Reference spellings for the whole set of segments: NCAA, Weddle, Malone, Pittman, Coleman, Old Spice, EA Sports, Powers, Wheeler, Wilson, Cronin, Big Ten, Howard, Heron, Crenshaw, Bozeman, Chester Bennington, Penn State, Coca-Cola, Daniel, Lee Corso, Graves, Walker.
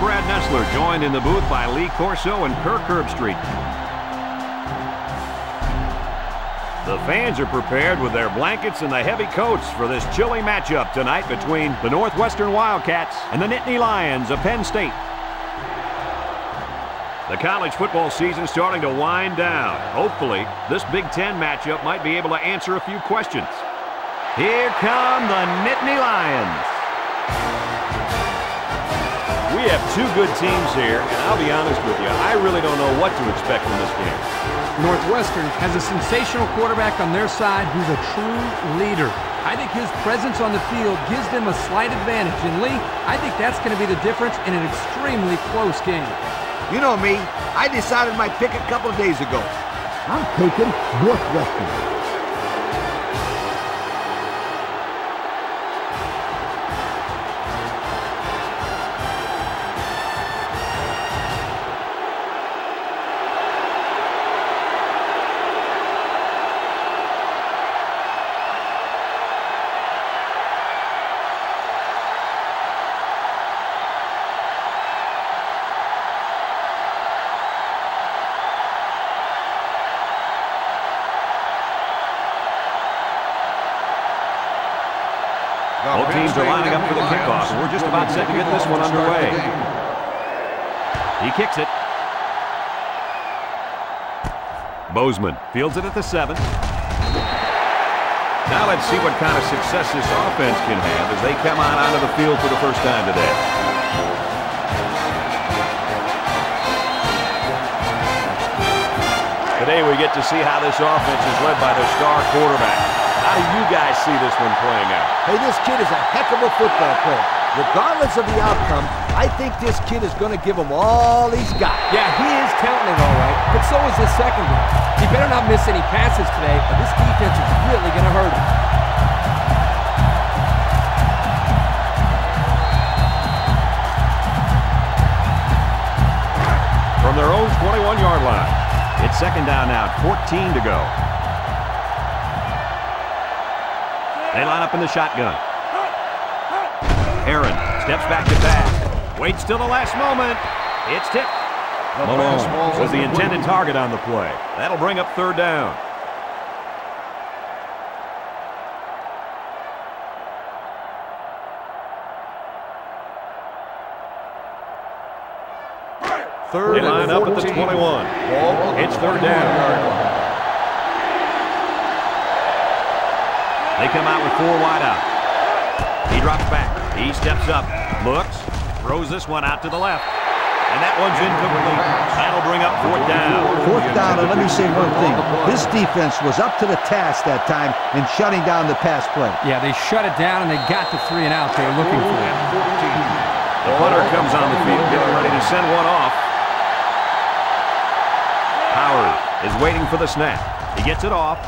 Brad Nessler, joined in the booth by Lee Corso and Kirk Herbstreit. The fans are prepared with their blankets and the heavy coats for this chilly matchup tonight between the Northwestern Wildcats and the Nittany Lions of Penn State. The college football season starting to wind down. Hopefully, this Big Ten matchup might be able to answer a few questions. Here come the Nittany Lions. We have two good teams here, and I'll be honest with you, I really don't know what to expect from this game. Northwestern has a sensational quarterback on their side who's a true leader. I think his presence on the field gives them a slight advantage, and Lee, I think that's going to be the difference in an extremely close game. You know me, I decided my pick a couple days ago. I'm taking Northwestern. Both teams are lining up for the kickoff. We're just about set to get this one underway. He kicks it. Bozeman fields it at the 7. Now let's see what kind of success this offense can have as they come on onto the field for the first time today. Today we get to see how this offense is led by their star quarterback. How do you guys see this one playing out? Hey, this kid is a heck of a football player. Regardless of the outcome, I think this kid is going to give him all he's got. Yeah, he is counting it all right, but so is his second one. He better not miss any passes today, but this defense is really going to hurt him. From their own 21-yard line, it's second down now, 14 to go. They line up in the shotgun. Heron steps back to pass. Waits till the last moment. It's tipped. Malone was the intended target on the play. That'll bring up third down. They line up at the 21. It's third down. They come out with 4 wide out. He drops back. He steps up. Looks. Throws this one out to the left. And that one's incomplete. That'll bring up fourth down. Fourth down, and let me say one thing. This defense was up to the task that time in shutting down the pass play. Yeah, they shut it down, and they got the 3 and out they were looking for. The punter comes on the field, getting ready to send one off. Powers is waiting for the snap. He gets it off.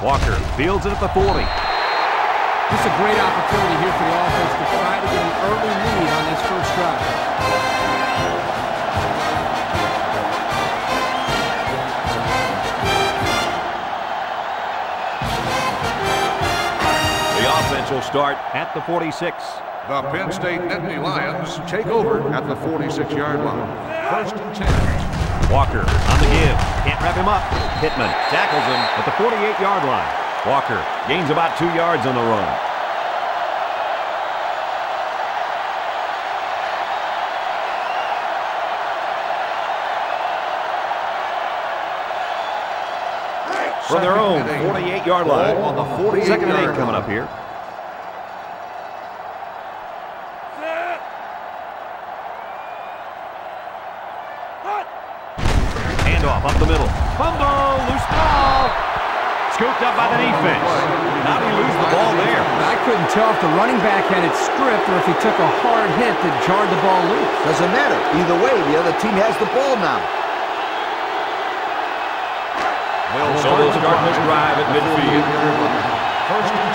Walker fields it at the 40. This is a great opportunity here for the offense to try to get an early lead on this first drive. The offense will start at the 46. The Penn State Nittany Lions take over at the 46-yard line. First and 10. Walker on the give. Can't wrap him up. Pittman tackles him at the 48-yard line. Walker gains about 2 yards on the run. From their own 48-yard line on the 48-yard line. Second and 8 coming up here. Up the middle. Fumble, loose ball. Scooped up by the defense. How do you lose the ball there? I couldn't tell if the running back had it stripped or if he took a hard hit that jarred the ball loose. Doesn't matter. Either way, the other team has the ball now. So they'll start this drive at midfield. First and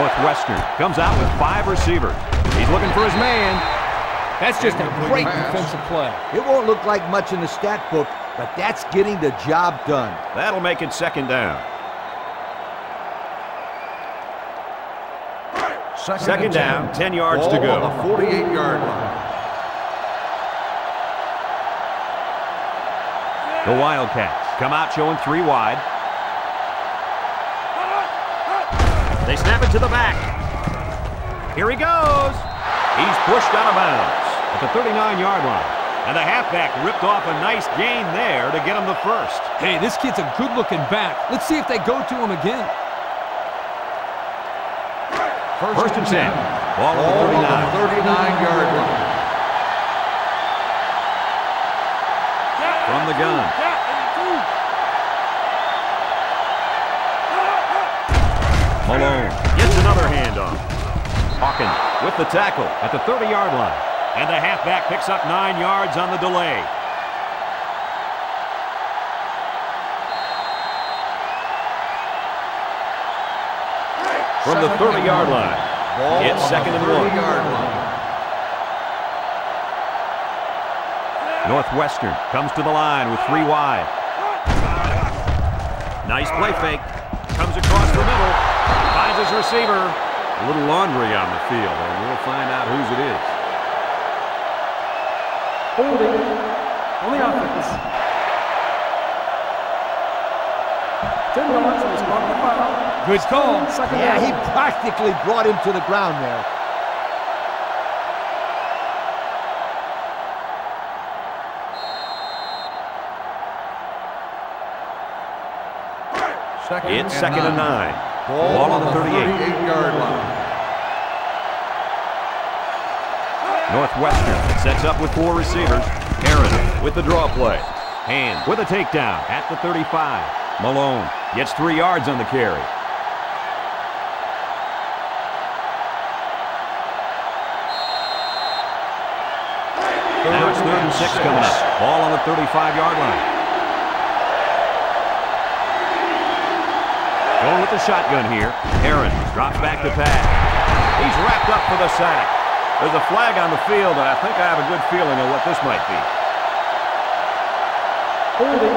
10. Northwestern comes out with 5 receivers. He's looking for his man. That's just a great defensive play. It won't look like much in the stat book, but that's getting the job done. That'll make it second down. Second down, 10 yards to go. On the 48-yard line. The Wildcats come out showing three wide. They snap it to the back. Here he goes. He's pushed out of bounds at the 39-yard line. And the halfback ripped off a nice gain there to get him the first. Hey, this kid's a good-looking back. Let's see if they go to him again. First and 10. Ball on the 39-yard line. From the gun. Malone gets another handoff. Hawkins with the tackle at the 30-yard line. And the halfback picks up 9 yards on the delay. From the 30-yard line, it's second and one. Northwestern comes to the line with three wide. Nice play fake. Comes across the middle. Finds his receiver. A little laundry on the field, and we'll find out whose it is. Holding on the offense. 10 yards on the spot. Good call. Yeah, he practically brought him to the ground there. It's second and nine. Ball on the 38-yard line. Northwestern sets up with four receivers. Heron with the draw play. Hand with a takedown at the 35. Malone gets 3 yards on the carry. Third and six coming up. Ball on the 35-yard line. Going with the shotgun here. Heron drops back to pass. He's wrapped up for the sack. There's a flag on the field, and I think I have a good feeling of what this might be. Holding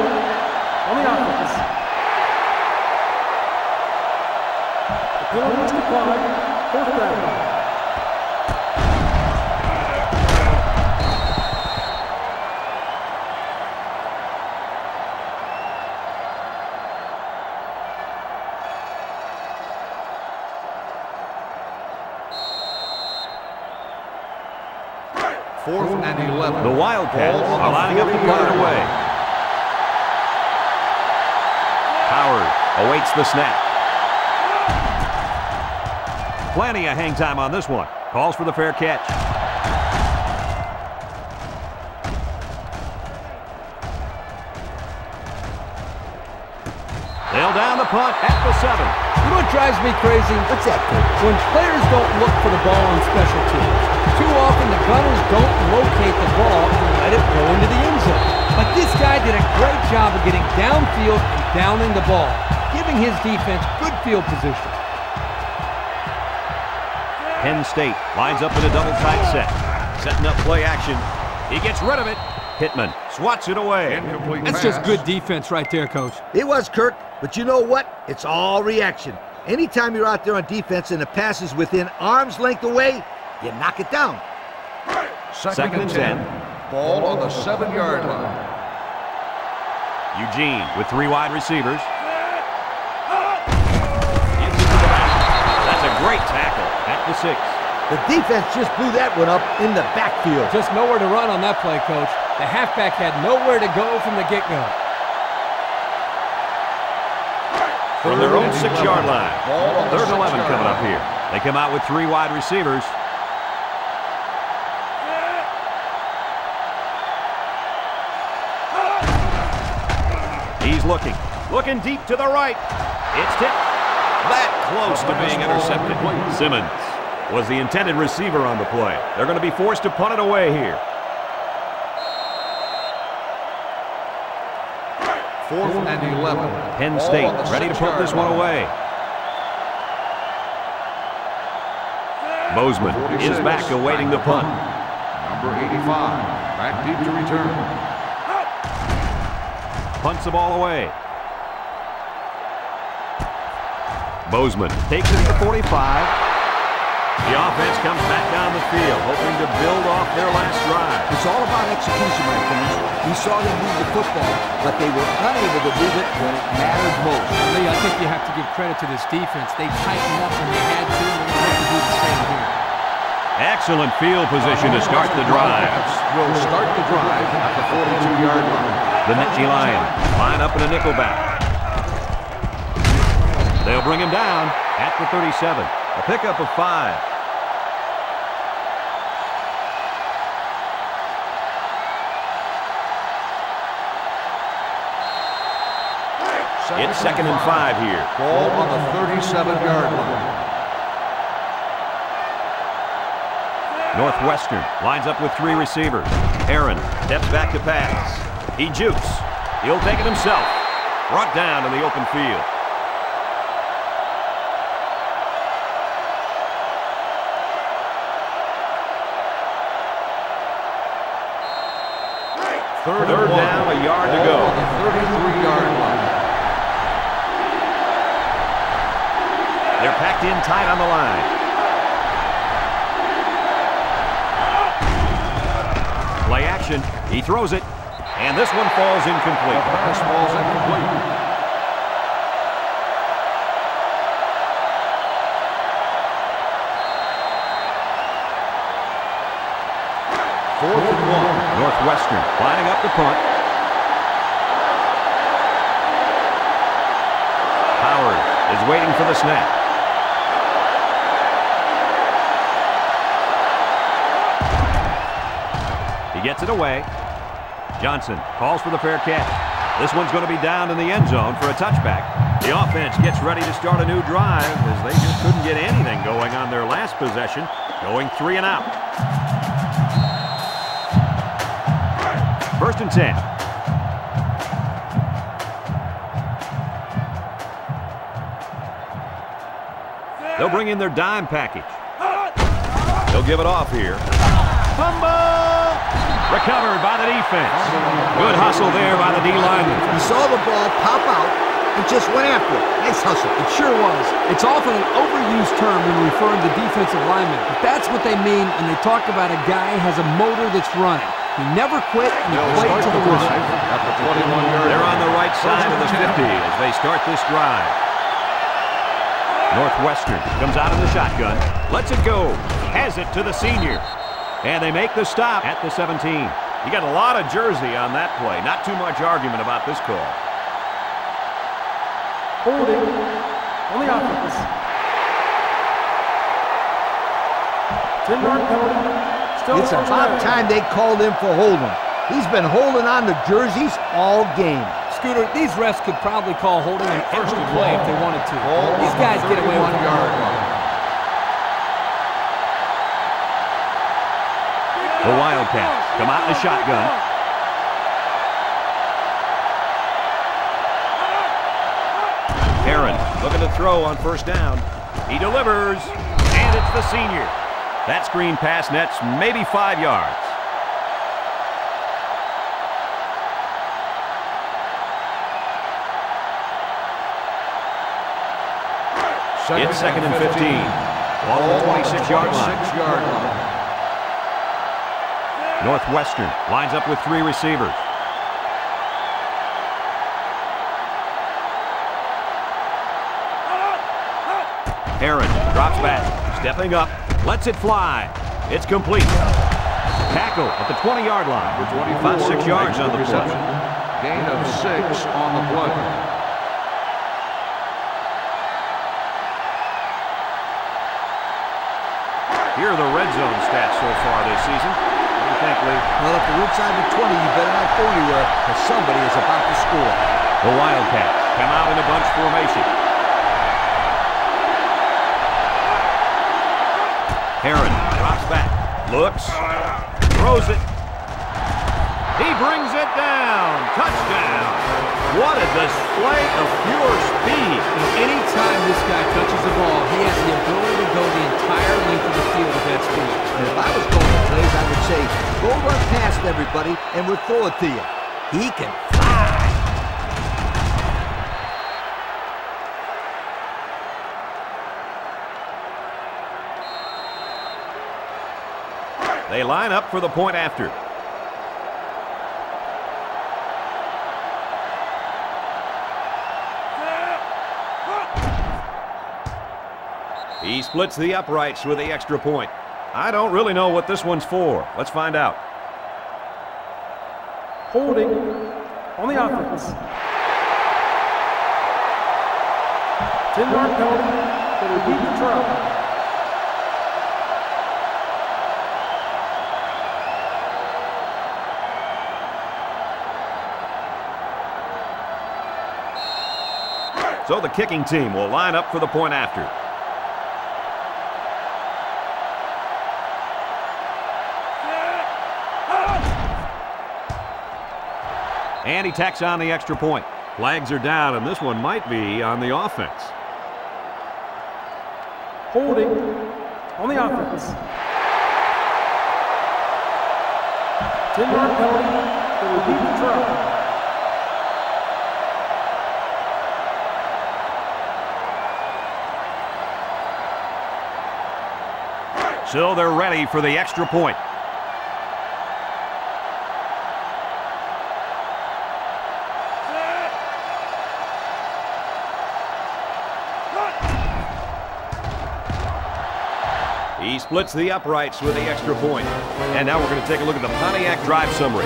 on the offense. The penalty was declined. Fourth down. The Wildcats allowing up to put it away. Howard awaits the snap. Plenty of hang time on this one. Calls for the fair catch. They'll down the punt at the 7. You know what drives me crazy? What's that? When players don't look for the ball on special teams. Too often the gunners don't locate the ball and let it go into the end zone. But this guy did a great job of getting downfield and downing the ball, giving his defense good field position. Penn State lines up in a double tight set. Setting up play action. He gets rid of it. Pittman swats it away. That's just good defense right there, Coach. It was, Kirk, but you know what? It's all reaction. Anytime you're out there on defense and the pass is within arm's length away, you knock it down. Second and 10. Ball on the 7-yard line. Eugene with three wide receivers. That's a great tackle at the 6. The defense just blew that one up in the backfield. Just nowhere to run on that play, Coach. The halfback had nowhere to go from the get-go. From their own 6-yard line. Third and 11 coming up here. They come out with three wide receivers. Looking deep to the right. It's tipped. That close to being intercepted. Simmons was the intended receiver on the play. They're going to be forced to punt it away here. Fourth and 11. Penn State ready to punt this one away. Bozeman is back awaiting the punt. Number 85, back deep to return. Punts the ball away. Bozeman takes it to the 45. The offense comes back down the field, hoping to build off their last drive. It's all about execution, my friends. We saw them move the football, but they were unable to move it when it mattered most. Lee, I think you have to give credit to this defense. They tightened up when they had to, and they can do the same here. Excellent field position to start the drive. Will start the drive at the 42-yard line. The Nittany Lions line up in a nickelback. They'll bring him down at the 37. A pickup of 5. It's 2nd and 5 here. Ball on the 37-yard line. Northwestern lines up with 3 receivers. Heron steps back to pass. He jukes. He'll take it himself. Brought down in the open field. Third down, a yard to go. 33-yard line. They're packed in tight on the line. Play action. He throws it. And this one falls incomplete. This ball's incomplete. Northwestern lining up the punt. Howard is waiting for the snap. He gets it away. Johnson calls for the fair catch. This one's going to be down in the end zone for a touchback. The offense gets ready to start a new drive as they just couldn't get anything going on their last possession, going 3 and out. 1st and 10. They'll bring in their dime package. They'll give it off here. Fumble! Recovered by the defense. Good hustle there by the D lineman. He saw the ball pop out and just went after it. Nice hustle. It sure was. It's often an overused term when referring to defensive linemen, but that's what they mean when they talk about a guy has a motor that's running. He never quit and he played to the whistle. They're on the right side of the 50 as they start this drive. Northwestern comes out of the shotgun, lets it go, has it to the senior, and they make the stop at the 17. You got a lot of jersey on that play. Not too much argument about this call. Holding on the offense. 10-yard penalty. It's about time they called him for holding. He's been holding on to jerseys all game. Scooter, these refs could probably call holding on every play if they wanted to. These guys get away with it. The Wildcats come out in the shotgun. Heron looking to throw on 1st down. He delivers, and it's the senior. That screen pass nets maybe 5 yards. It's 2nd and 15. Ball on the 26-yard line. Northwestern lines up with 3 receivers. Heron drops back, stepping up. Lets it fly. It's complete. Tackle at the 20-yard line. 5-6 yards on the play. Gain of 6 on the play. Here are the red zone stats so far this season. What do you think, Lee? Well, if you're inside the 20, you better not go anywhere because somebody is about to score. The Wildcats come out in a bunch formation. Heron drops back, looks, throws it. He brings it down. Touchdown. What a display of pure speed. Anytime this guy touches the ball, he has the ability to go the entire length of the field with that speed. And if I was going to plays, I would say, go run past everybody and we'll throw it to you. He can fly. They line up for the point after. He splits the uprights with the extra point. I don't really know what this one's for. Let's find out. Holding on the offense. 10-yard penalty for the deep control. So the kicking team will line up for the point after. And he tacks on the extra point. Flags are down, and this one might be on the offense. Holding on the offense. 10-yard penalty for the deep control. So they're ready for the extra point. He splits the uprights with the extra point. And now we're going to take a look at the Pontiac drive summary.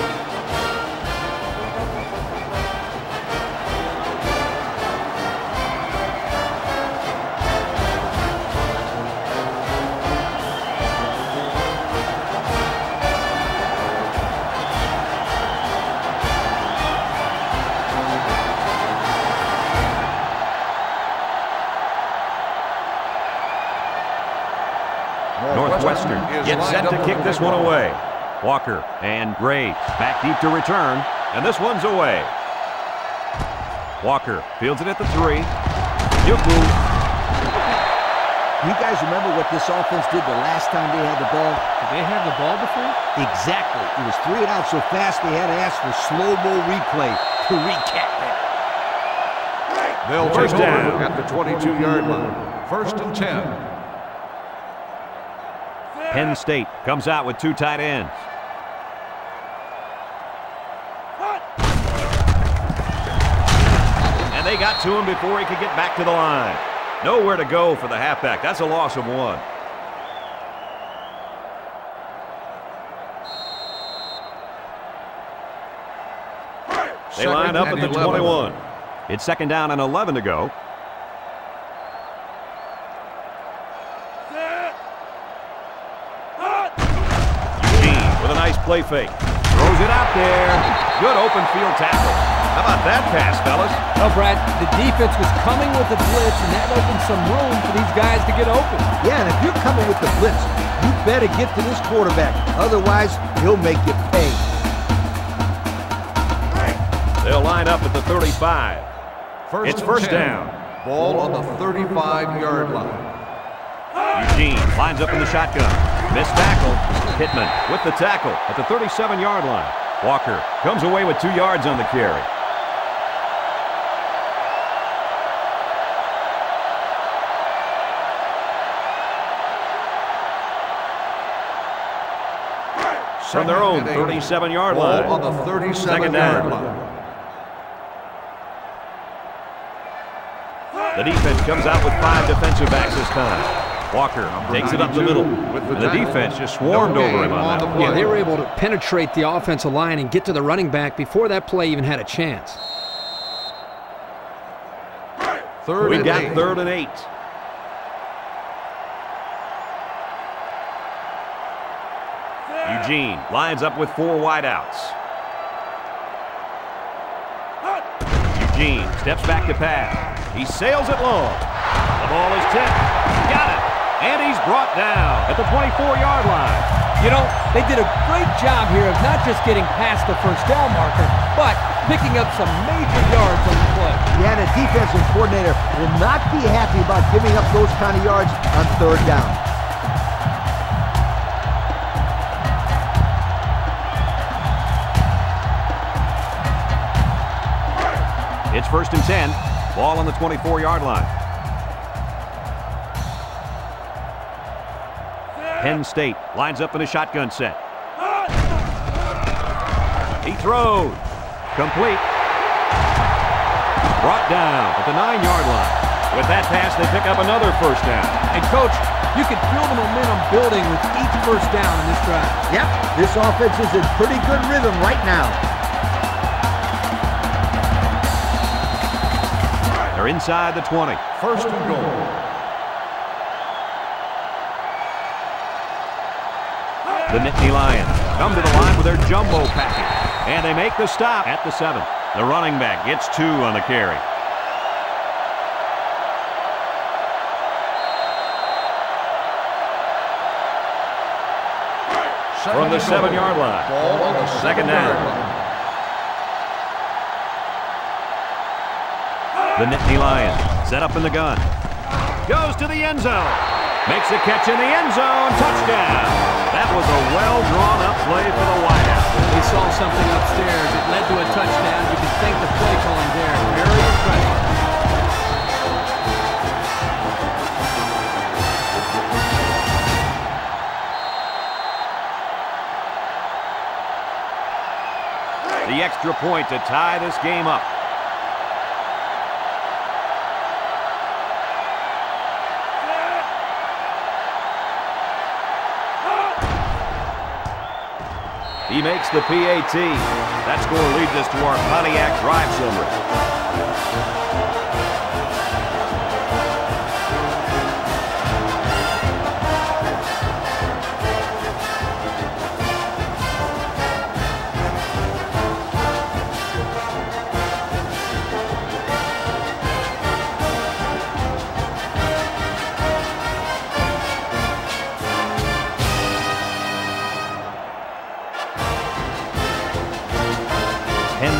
Gets set to kick this one away. Walker and Graves back deep to return, and this one's away. Walker fields it at the 3. You guys remember what this offense did the last time they had the ball? Did they have the ball before? Exactly. It was 3 and out so fast they had to ask for slow-mo replay to recap it. They'll first down at the 22-yard line. 1st and 10. Penn State comes out with 2 tight ends. And they got to him before he could get back to the line. Nowhere to go for the halfback. That's a loss of 1. They line up at the 21. It's 2nd down and 11 to go. Play fake. Throws it out there. Good open field tackle. How about that pass, fellas? Well, Brad, the defense was coming with the blitz, and that opened some room for these guys to get open. Yeah, and if you're coming with the blitz, you better get to this quarterback. Otherwise, he'll make you pay. They'll line up at the 35. It's 1st down. Ball on the 35-yard line. Eugene lines up in the shotgun. Missed tackle. Pittman with the tackle at the 37-yard line. Walker comes away with 2 yards on the carry. From their own 37-yard line. On the 37-yard line. The defense comes out with 5 defensive backs this time. Walker takes it up the middle, and the defense just swarmed over him on that. Yeah, they were able to penetrate the offensive line and get to the running back before that play even had a chance. We got 3rd and 8. Eugene lines up with 4 wideouts. Eugene steps back to pass. He sails it long. The ball is tipped. Got it. And he's brought down at the 24-yard line. You know, they did a great job here of not just getting past the 1st down marker, but picking up some major yards on the play. Yeah, the defensive coordinator will not be happy about giving up those kind of yards on 3rd down. It's 1st and 10. Ball on the 24-yard line. Penn State lines up in a shotgun set. He throws. Complete. Brought down at the 9-yard line. With that pass, they pick up another first down. And, Coach, you can feel the momentum building with each first down in this drive. Yep, this offense is in pretty good rhythm right now. They're inside the 20. First and goal. The Nittany Lions come to the line with their jumbo package. And they make the stop at the 7. The running back gets 2 on the carry. From the 7-yard line. Second down. The Nittany Lions set up in the gun. Goes to the end zone. Makes a catch in the end zone. Touchdown. That was a well-drawn-up play for the wideout. They saw something upstairs. It led to a touchdown. You can thank the play calling there. Very impressive. The extra point to tie this game up. He makes the PAT. That score leads us to our Pontiac drive summary.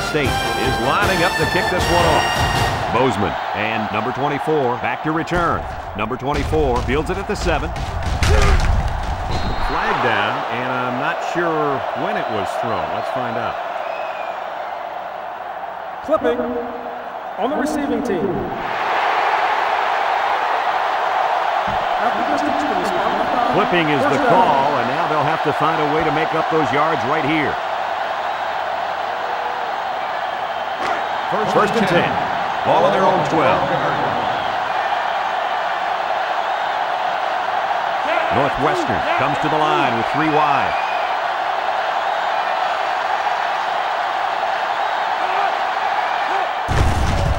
State is lining up to kick this one off. Bozeman and number 24 back to return. Number 24 fields it at the 7. Flag down, and I'm not sure when it was thrown. Let's find out. Clipping on the receiving team. Clipping is the call, and now they'll have to find a way to make up those yards right here. First and 10. Ball on their own 12. Northwestern comes to the line with 3 wide.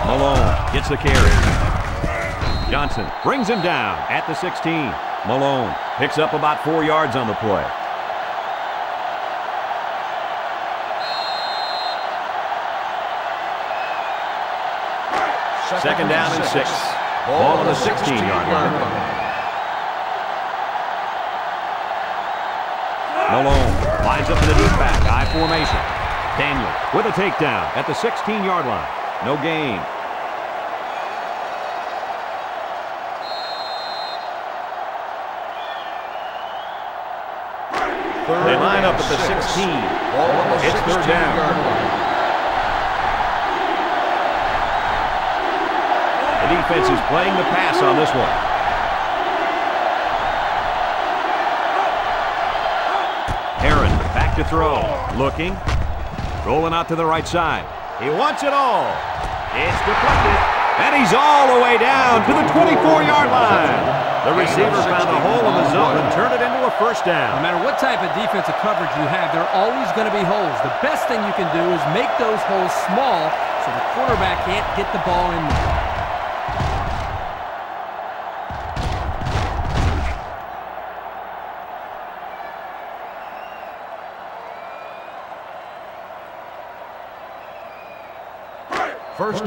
Malone gets the carry. Johnson brings him down at the 16. Malone picks up about 4 yards on the play. Second down and 6. Ball on the 16-yard line. Malone lines up in the deep back, I formation. Daniel with a takedown at the 16-yard line. No gain. They line up at the 16. It's third down. Defense is playing the pass on this one. Heron back to throw. Looking. Rolling out to the right side. He wants it all. It's deflected. And he's all the way down to the 24-yard line. The receiver found a hole in the zone and turned it into a first down. No matter what type of defensive coverage you have, there are always going to be holes. The best thing you can do is make those holes small so the quarterback can't get the ball in there.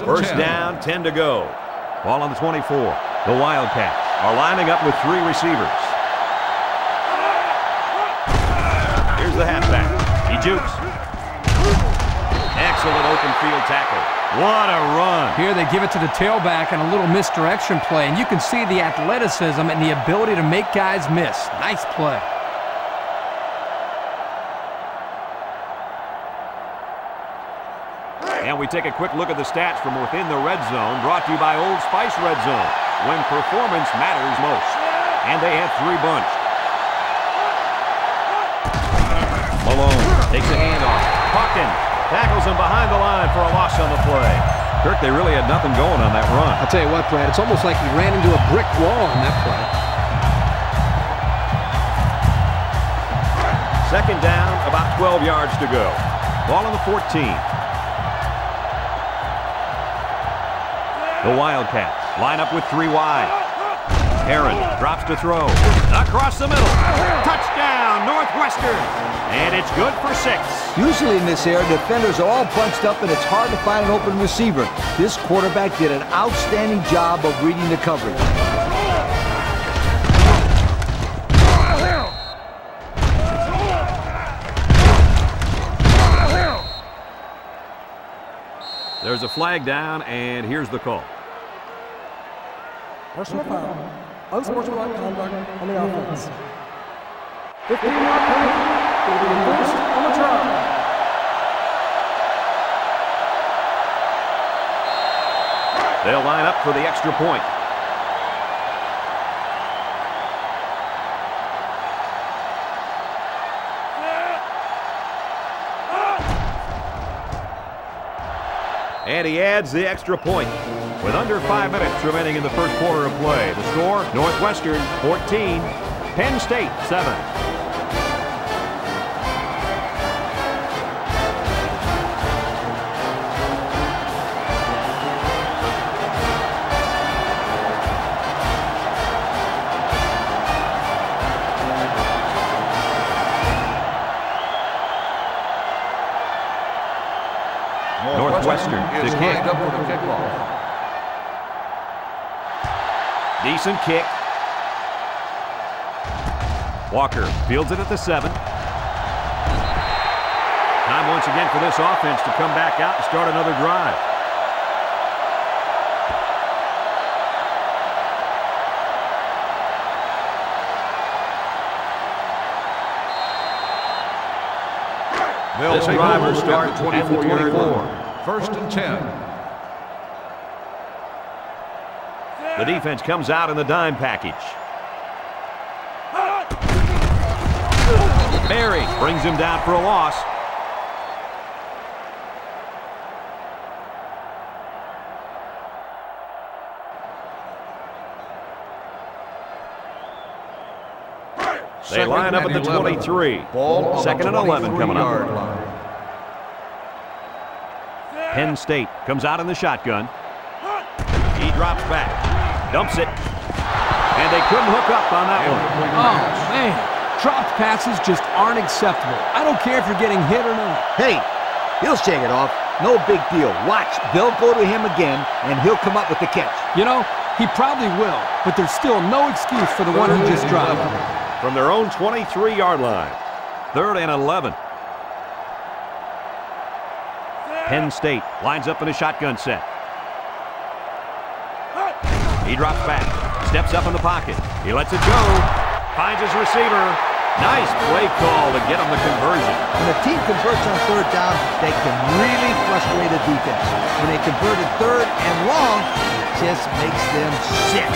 First down, 10 to go. Ball on the 24. The Wildcats are lining up with 3 receivers. Here's the halfback. He jukes. Excellent open field tackle. What a run. Here they give it to the tailback and a little misdirection play, and you can see the athleticism and the ability to make guys miss. Nice play. And we take a quick look at the stats from within the red zone, brought to you by Old Spice Red Zone, when performance matters most. And they have 3 bunched. Takes a handoff. Hawkins tackles him behind the line for a loss on the play. Kirk, they really had nothing going on that run. I'll tell you what, Brad, it's almost like he ran into a brick wall on that play. Second down, about 12 yards to go. Ball on the 14. The Wildcats line up with three wide. Heron drops to throw. Across the middle. Touchdown, Northwestern. And it's good for 6. Usually in this area, defenders are all bunched up and it's hard to find an open receiver. This quarterback did an outstanding job of reading the coverage. There's a flag down, and here's the call. Personal foul. Unsportsmanlike conduct on the offense. 15-yard penalty will be enforced on the trial. They'll line up for the extra point. And he adds the extra point. With under 5 minutes remaining in the first quarter of play, the score, Northwestern 14, Penn State 7. Northwestern is lined up for the kickoff. Decent kick. Walker fields it at the 7. Time once again for this offense to come back out and start another drive. This drive will start at the 24. First and 10. The defense comes out in the dime package. Berry brings him down for a loss. They line up at the 23. Second and 11 coming up. Penn State comes out in the shotgun. He drops back. Dumps it, and they couldn't hook up on that one. Oh, man. Dropped passes just aren't acceptable. I don't care if you're getting hit or not. Hey, he'll shake it off. No big deal. Watch. They'll go to him again, and he'll come up with the catch. You know, he probably will, but there's still no excuse for the one who just dropped. From their own 23-yard line, third and 11. Penn State lines up in a shotgun set. He drops back, steps up in the pocket. He lets it go, finds his receiver. Nice play call to get him the conversion. When a team converts on third down, they can really frustrate a defense. When they convert it third and long, it just makes them sick.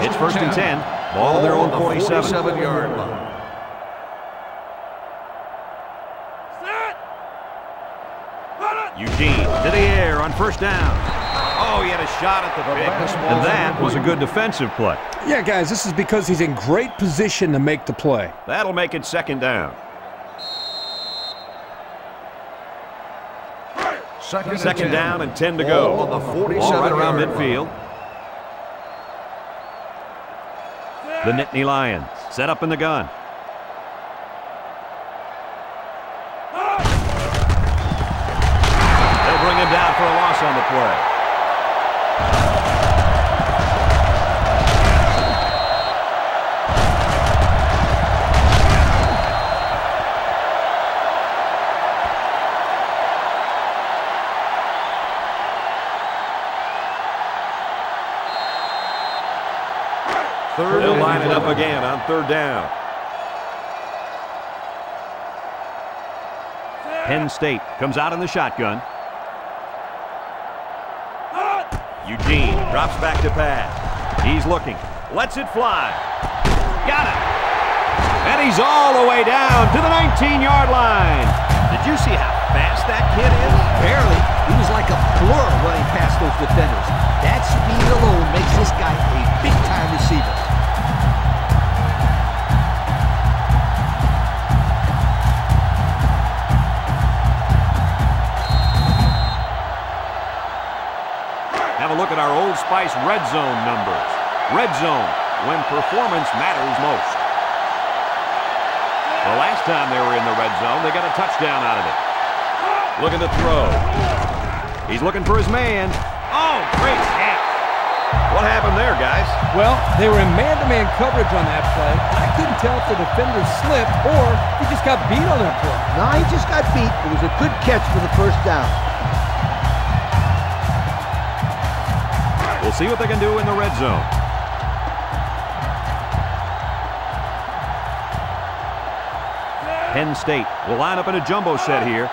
It's first and 10. Ball on their own 47-yard line. Eugene to the air on first down. Oh, he had a shot at the pick. And that was a good defensive play. Yeah, guys, this is because he's in great position to make the play. That'll make it second down. Second down and 10 to go. Ball right around midfield. The Nittany Lions set up in the gun. They'll bring him down for a loss on the play. it up again on third down. Penn State comes out in the shotgun. Eugene drops back to pass. He's looking. Lets it fly. Got it. And he's all the way down to the 19-yard line. Did you see how fast that kid is? Barely. He was like a floor running past those defenders. That speed alone makes this guy a big-time receiver. Look at our Old Spice red zone numbers. Red zone, when performance matters most. The last time they were in the red zone, they got a touchdown out of it. Looking to throw. He's looking for his man. Oh, great snap. What happened there, guys? Well, they were in man-to-man coverage on that play. I couldn't tell if the defender slipped or he just got beat on that play. No, he just got beat. It was a good catch for the first down. We'll see what they can do in the red zone. Penn State will line up in a jumbo set here.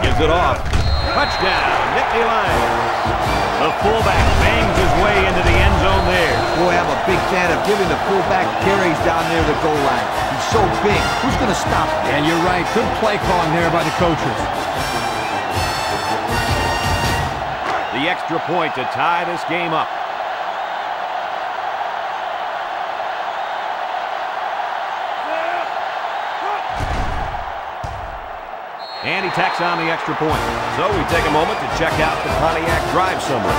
Gives it off. Touchdown, Nittany Lions. The fullback bangs his way into the end zone there. Boy, I'm a big fan of giving the fullback carries down near the goal line. He's so big. Who's going to stop him? And you're right. Good play calling there by the coaches. The extra point to tie this game up. And he tacks on the extra point. So we take a moment to check out the Pontiac drive summary.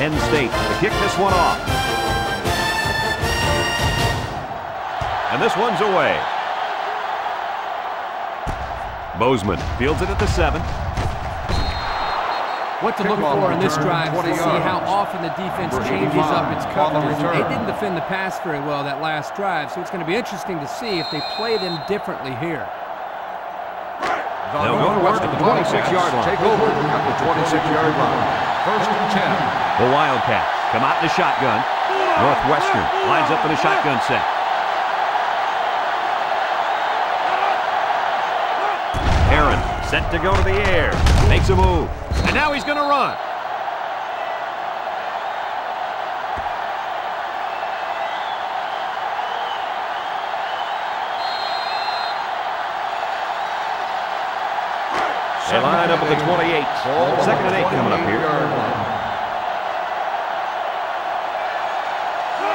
Penn State to kick this one off. And this one's away. Bozeman fields it at the 7. What to look for in this drive is to see how often the defense changes up its coverage. They didn't defend the pass very well that last drive, so it's going to be interesting to see if they play them differently here. They'll go to work at the 26-yard line. Take over at the 26-yard line. First and 10. The Wildcats come out in the shotgun. Northwestern lines up in a shotgun set. Heron set to go to the air. Makes a move. And now he's going to run. They line up at the 28. Second and 8 coming up here.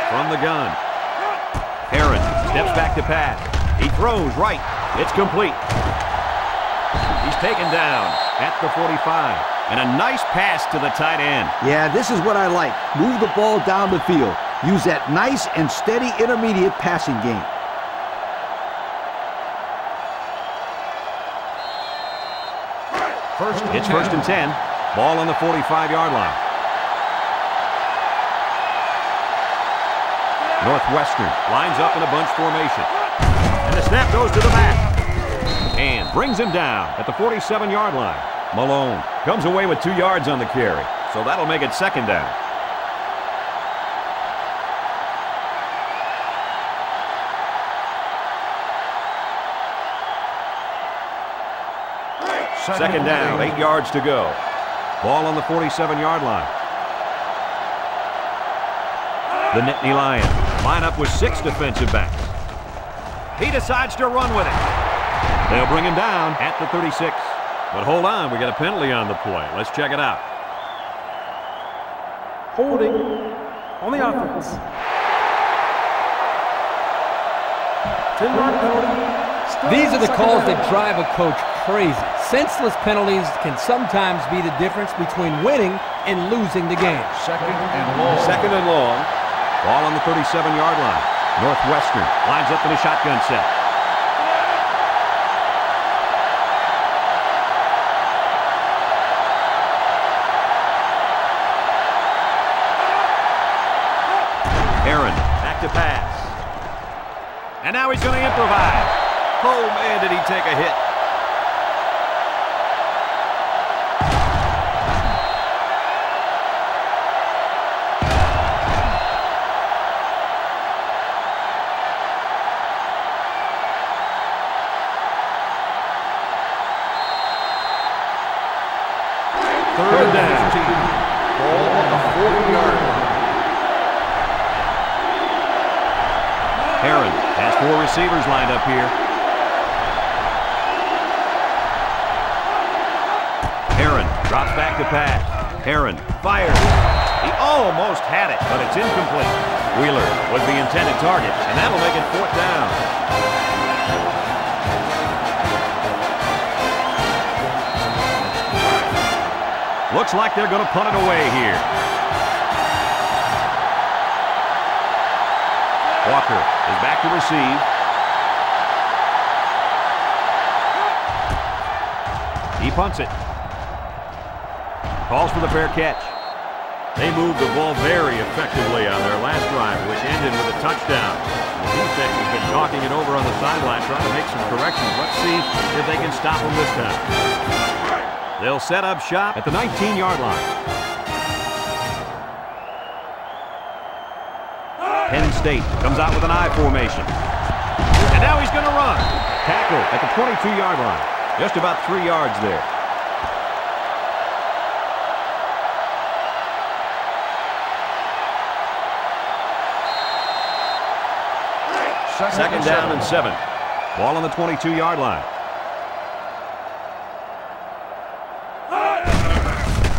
From the gun. Heron steps back to pass. He throws right. It's complete. He's taken down at the 45. And a nice pass to the tight end. Yeah, this is what I like. Move the ball down the field. Use that nice and steady intermediate passing game. It's first and 10. Ball on the 45-yard line. Northwestern lines up in a bunch formation. And the snap goes to the back. And brings him down at the 47-yard line. Malone comes away with 2 yards on the carry. So that'll make it second down. Second down, 8 yards to go. Ball on the 47-yard line. The Nittany Lions line up with 6 defensive backs. He decides to run with it. They'll bring him down at the 36. But hold on, we got a penalty on the play. Let's check it out. Holding on the offense. 10-yard penalty. These are the calls that drive a coach crazy. Senseless penalties can sometimes be the difference between winning and losing the game. Second and long. Ball on the 37-yard line. Northwestern lines up in a shotgun set. And now he's going to improvise. Oh, man, did he take a hit. Receivers lined up here. Heron drops back the pass. Heron fires. He almost had it, but it's incomplete. Wheeler was the intended target, and that'll make it fourth down. Looks like they're going to punt it away here. Walker is back to receive. He punts it. Calls for the fair catch. They moved the ball very effectively on their last drive, which ended with a touchdown. The defense has been talking it over on the sideline, trying to make some corrections. Let's see if they can stop them this time. They'll set up shop at the 19-yard line. Penn State comes out with an I formation. And now he's going to run. Tackle at the 22-yard line. Just about 3 yards there. Second down and 7. Ball on the 22-yard line.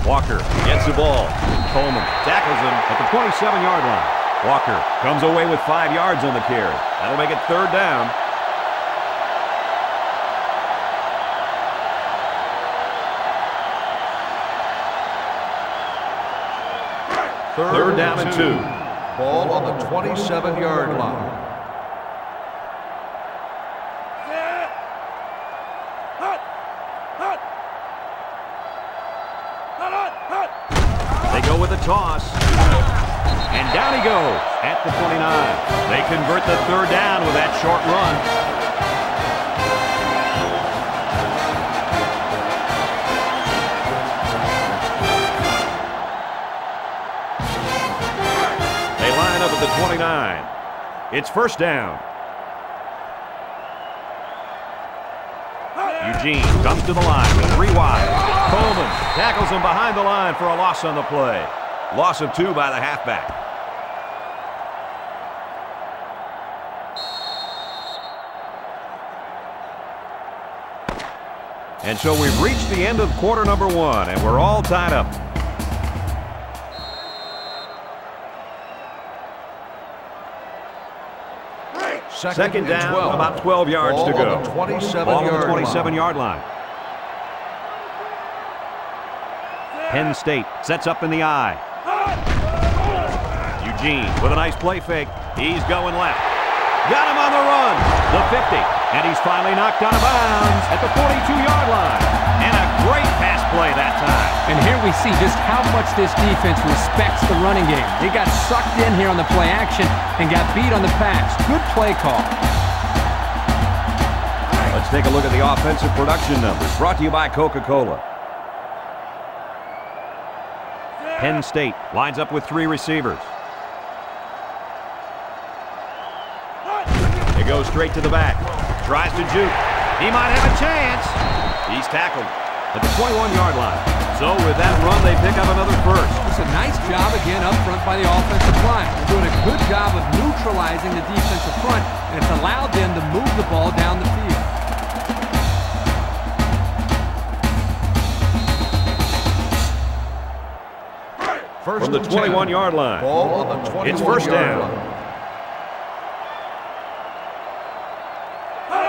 Walker gets the ball. Coleman tackles him at the 27-yard line. Walker comes away with 5 yards on the carry. That'll make it third down. Third down and 2. Ball on the 27-yard line. They go with a toss. And down he goes at the 29. They convert the third down with that short run. They line up at the 29. It's first down. Eugene comes to the line with 3 wide. Coleman tackles him behind the line for a loss on the play. Loss of 2 by the halfback. And so we've reached the end of quarter number 1, and we're all tied up. Second down, 12. About 12 yards to go. Ball on the 27-yard line. Penn State sets up in the eye. Eugene with a nice play fake. He's going left. Got him on the run. The 50. And he's finally knocked out of bounds at the 42-yard line. And a great pass play that time. And here we see just how much this defense respects the running game. They got sucked in here on the play action and got beat on the pass. Good play call. Let's take a look at the offensive production numbers brought to you by Coca-Cola. Penn State lines up with 3 receivers. They go straight to the back. Tries to juke. He might have a chance. He's tackled at the 21-yard line. So with that run, they pick up another first. It's a nice job again up front by the offensive line. They're doing a good job of neutralizing the defensive front, and it's allowed them to move the ball down the field. From the 21-yard line, it's first down.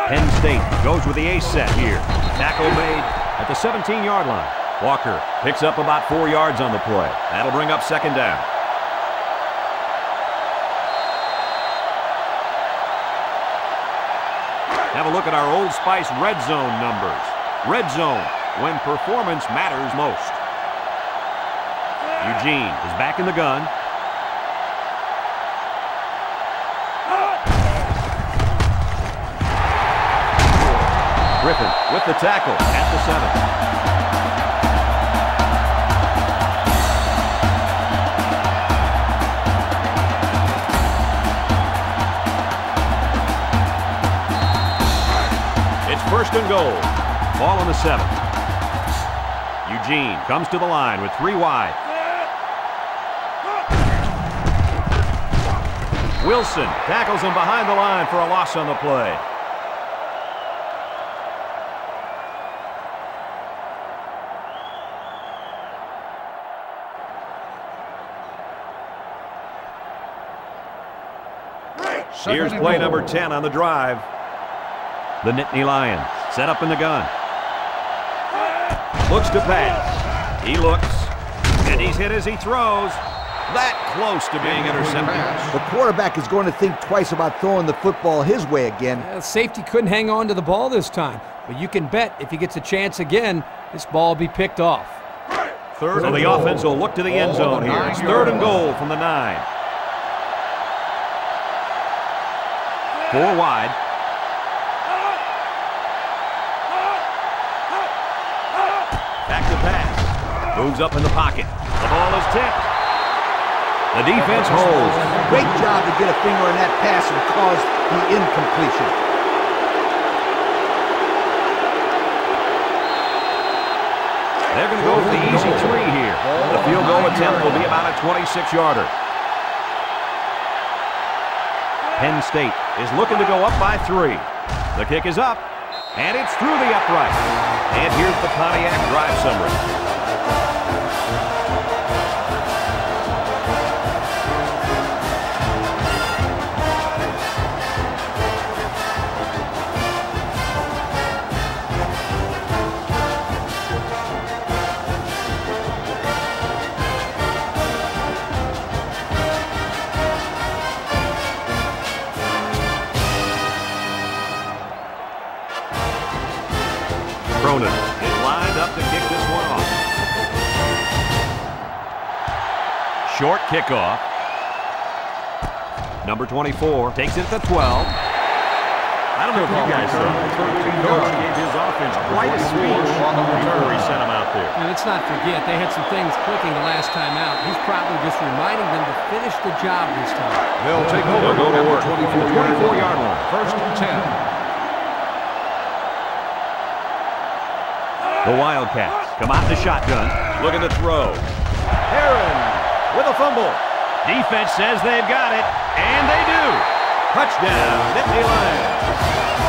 Penn State goes with the ace set here. Tackle made at the 17-yard line. Walker picks up about 4 yards on the play. That'll bring up second down. Have a look at our Old Spice red zone numbers. Red zone, when performance matters most. Eugene is back in the gun. Griffin with the tackle at the 7. It's first and goal. Ball on the 7. Eugene comes to the line with 3 wide. Wilson tackles him behind the line for a loss on the play. Here's play number 10 on the drive. The Nittany Lions set up in the gun. Looks to pass. He looks. And he's hit as he throws. That close to being intercepted. The quarterback is going to think twice about throwing the football his way again. Yeah, safety couldn't hang on to the ball this time. But you can bet if he gets a chance again, this ball will be picked off. Third so the offense will look to the end zone here. It's third and goal from the 9. 4 wide. Back to pass. Moves up in the pocket. The ball is tipped. The defense holds. Great job to get a finger on that pass and cause the incompletion. They're going to go for the easy 3 here. The field goal attempt will be about a 26-yarder. Penn State is looking to go up by 3. The kick is up, and it's through the upright. And here's the Pontiac drive summary. Cronin is lined up to kick this one off. Short kickoff. Number 24 takes it at the 12. I don't know if you guys saw it. Coach gave his offense quite a speech before he sent him out there. And let's not forget, they had some things clicking the last time out. He's probably just reminding them to finish the job this time. They'll take over. They'll go to work. 24-yard line. First and 10. The Wildcats come out in the shotgun, looking to throw. Heron with a fumble. Defense says they've got it, and they do. Touchdown, Nittany Lions.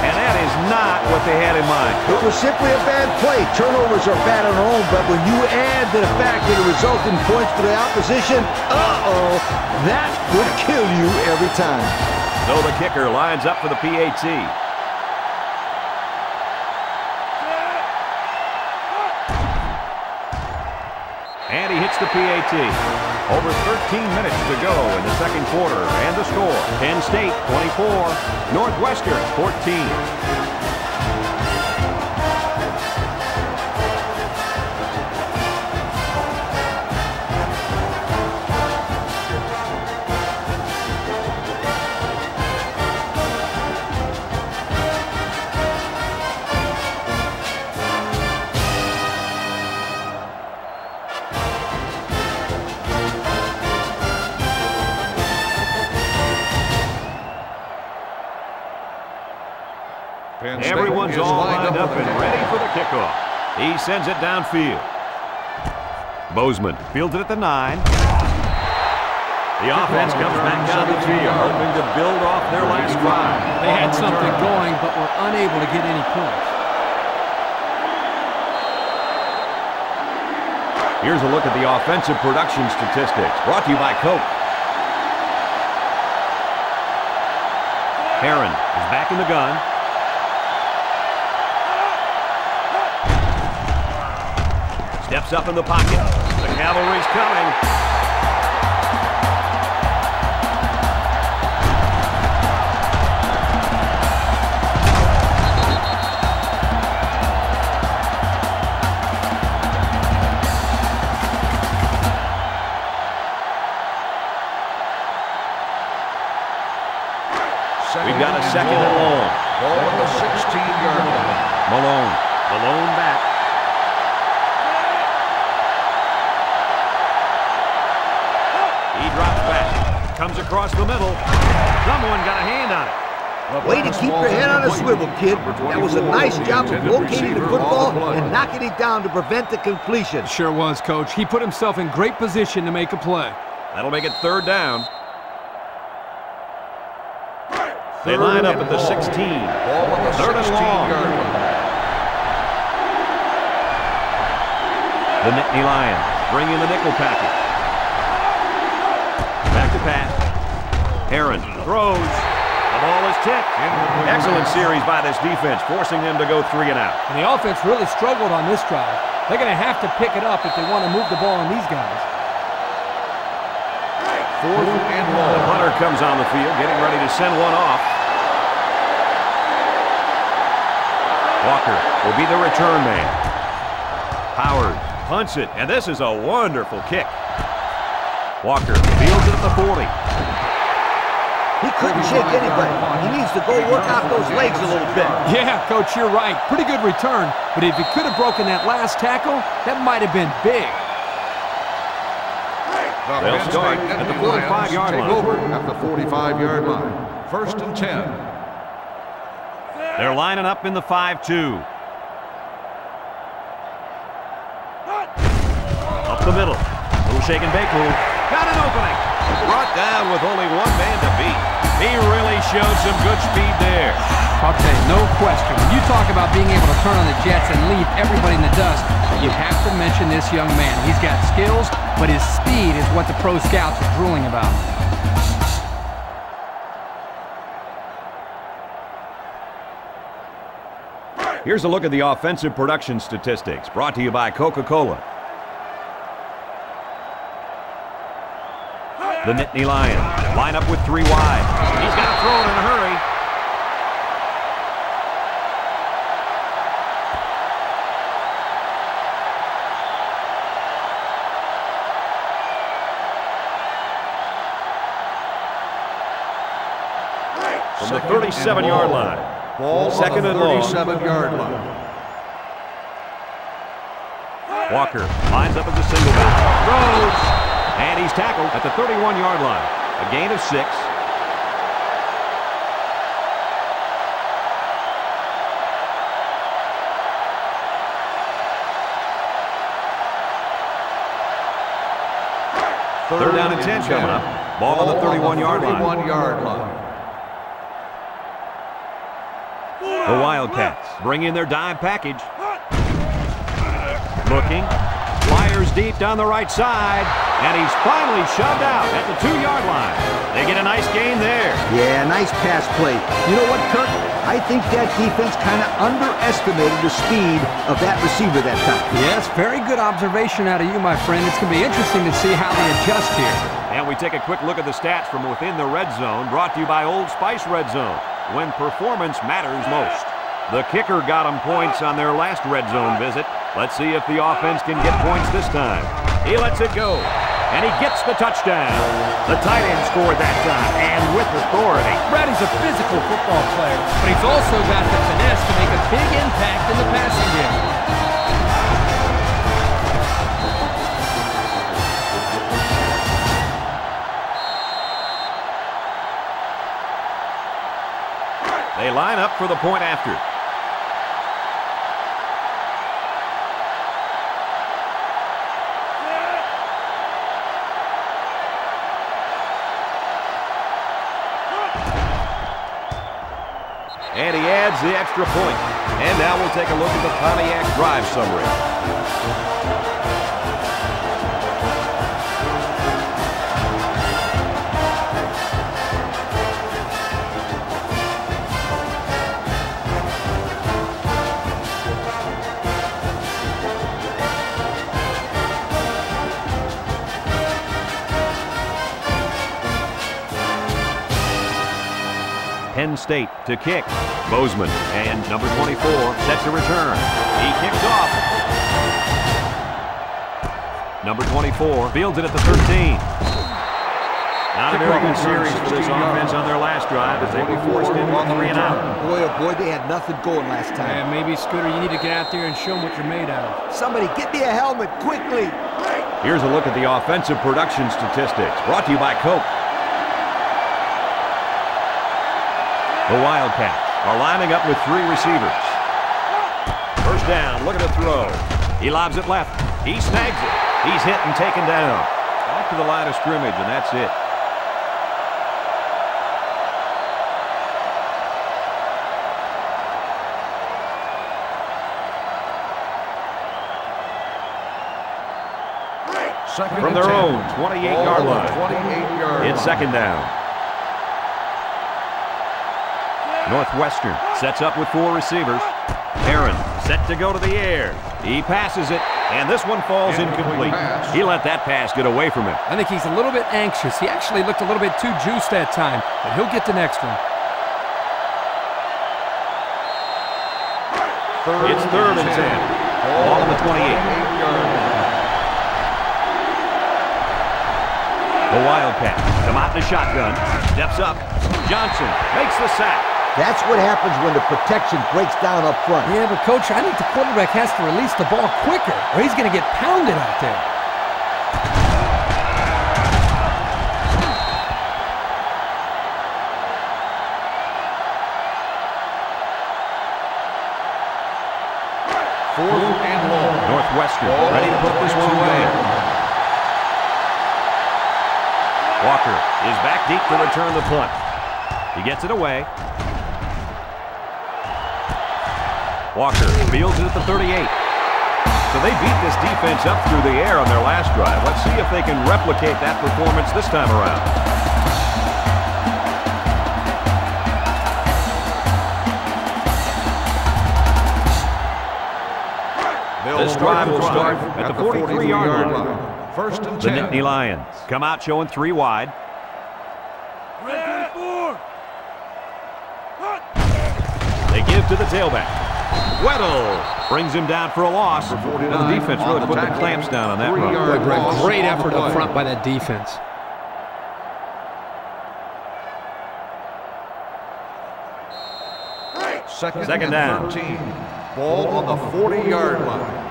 And that is not what they had in mind. It was simply a bad play. Turnovers are bad on their own, but when you add to the fact that it resulted in points for the opposition, uh-oh, that would kill you every time. So the kicker lines up for the PAT. And he hits the PAT. Over 13 minutes to go in the second quarter. And the score, Penn State 24, Northwestern 14. Everyone's all lined up and ready for the kickoff. He sends it downfield. Bozeman fields it at the 9. The offense comes back down the field, hoping to build off their last drive. They had something going, but were unable to get any points. Here's a look at the offensive production statistics, brought to you by Coke. Heron is back in the gun. Steps up in the pocket. The cavalry's coming. We've got a second and long. Ball on the 16-yard line. Malone. Malone back. He drops back. Comes across the middle. Someone got a hand on it. Way to keep your head on a swivel, kid. That was a nice job of locating the football and knocking it down to prevent the completion. It sure was, Coach. He put himself in great position to make a play. That'll make it third down. They line up at the 16. Third and long. The Nittany Lions bring in the nickel package. Back to pass. Heron throws. The ball is tipped. Excellent series by this defense, forcing them to go three and out. And the offense really struggled on this drive. They're going to have to pick it up if they want to move the ball on these guys. Fourth and long. The punter comes on the field, getting ready to send one off. Walker will be the return man. Howard punts it, and this is a wonderful kick. Walker fields it at the 40. He couldn't shake anybody. He needs to go work out those legs a little bit. Yeah, Coach, you're right. Pretty good return. But if he could have broken that last tackle, that might have been big. They'll start at the 45-yard line. Over at the 45-yard line. First and 10. They're lining up in the 5-2. Up the middle. Little shake and bake move. Got an opening. Brought down with only one man to beat. He really showed some good speed there. Okay, no question. When you talk about being able to turn on the jets and leave everybody in the dust, you have to mention this young man. He's got skills, but his speed is what the pro scouts are drooling about. Here's a look at the offensive production statistics, brought to you by Coca-Cola. The Nittany Lions line up with three wide. He's got to throw it in a hurry. From the 37-yard line. Ball second and long. 37-yard line. Walker lines up as a single back. Throws. And he's tackled at the 31-yard line. A gain of 6. Third down and 10 coming up. Ball on the 31-yard line. The Wildcats bring in their dime package. Looking. Fires deep down the right side. And he's finally shoved out at the 2-yard line. They get a nice gain there. Yeah, nice pass play. You know what, Kirk? I think that defense kind of underestimated the speed of that receiver that time. Yes, very good observation out of you, my friend. It's going to be interesting to see how they adjust here. And we take a quick look at the stats from within the red zone, brought to you by Old Spice Red Zone, when performance matters most. The kicker got them points on their last red zone visit. Let's see if the offense can get points this time. He lets it go. And he gets the touchdown. The tight end scored that time, and with authority. Brad is a physical football player, but he's also got the finesse to make a big impact in the passing game. They line up for the point after. And he adds the extra point. And now we'll take a look at the Pontiac drive summary. Penn State to kick. Bozeman and number 24 sets a return. He kicks off. Number 24 fields it at the 13. Not a very good series for this offense on their last drive as they were forced into a 3-and-out. Boy, oh boy, they had nothing going last time. And maybe, Scooter, you need to get out there and show them what you're made of. Somebody get me a helmet quickly. Here's a look at the offensive production statistics brought to you by Coke. The Wildcats are lining up with three receivers. First down, look at the throw. He lobs it left. He snags it. He's hit and taken down. Back to the line of scrimmage, and that's it. From their own 28-yard line. It's second down. Northwestern sets up with four receivers. Heron set to go to the air. He passes it, and this one falls incomplete. He let that pass get away from him. I think he's a little bit anxious. He actually looked a little bit too juiced that time, but he'll get the next one. It's third and 10. Ball on the 28. The Wildcat come out in the shotgun, steps up. Johnson makes the sack. That's what happens when the protection breaks down up front. Yeah, but Coach, I think the quarterback has to release the ball quicker or he's going to get pounded out there. Fourth and long. Northwestern ready to put this one away. Walker is back deep to return the punt. He gets it away. Walker fields it at the 38. So they beat this defense up through the air on their last drive. Let's see if they can replicate that performance this time around. This drive will start at the 43-yard line. First and 10. The Nittany Lions come out showing three wide. Red four. They give to the tailback. Weddle brings him down for a loss. The defense really put the clamps down on that run. Great effort up front by that defense. Second down. 13. Ball on the 40-yard line.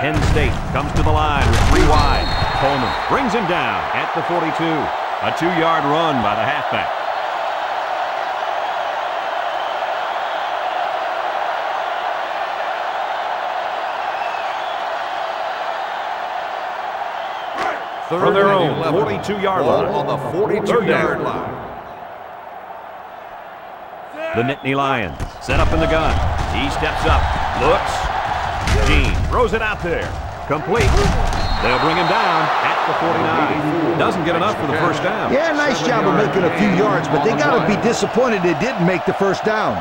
Penn State comes to the line with three wide. Coleman brings him down at the 42. A 2-yard run by the halfback. From their own 42-yard line. On the 42-yard line. The Nittany Lions set up in the gun. He steps up, looks. Eugene throws it out there. Complete. They'll bring him down at the 49. Doesn't get enough for the first down. Yeah, nice job of making a few yards, but they got to be disappointed they didn't make the first down.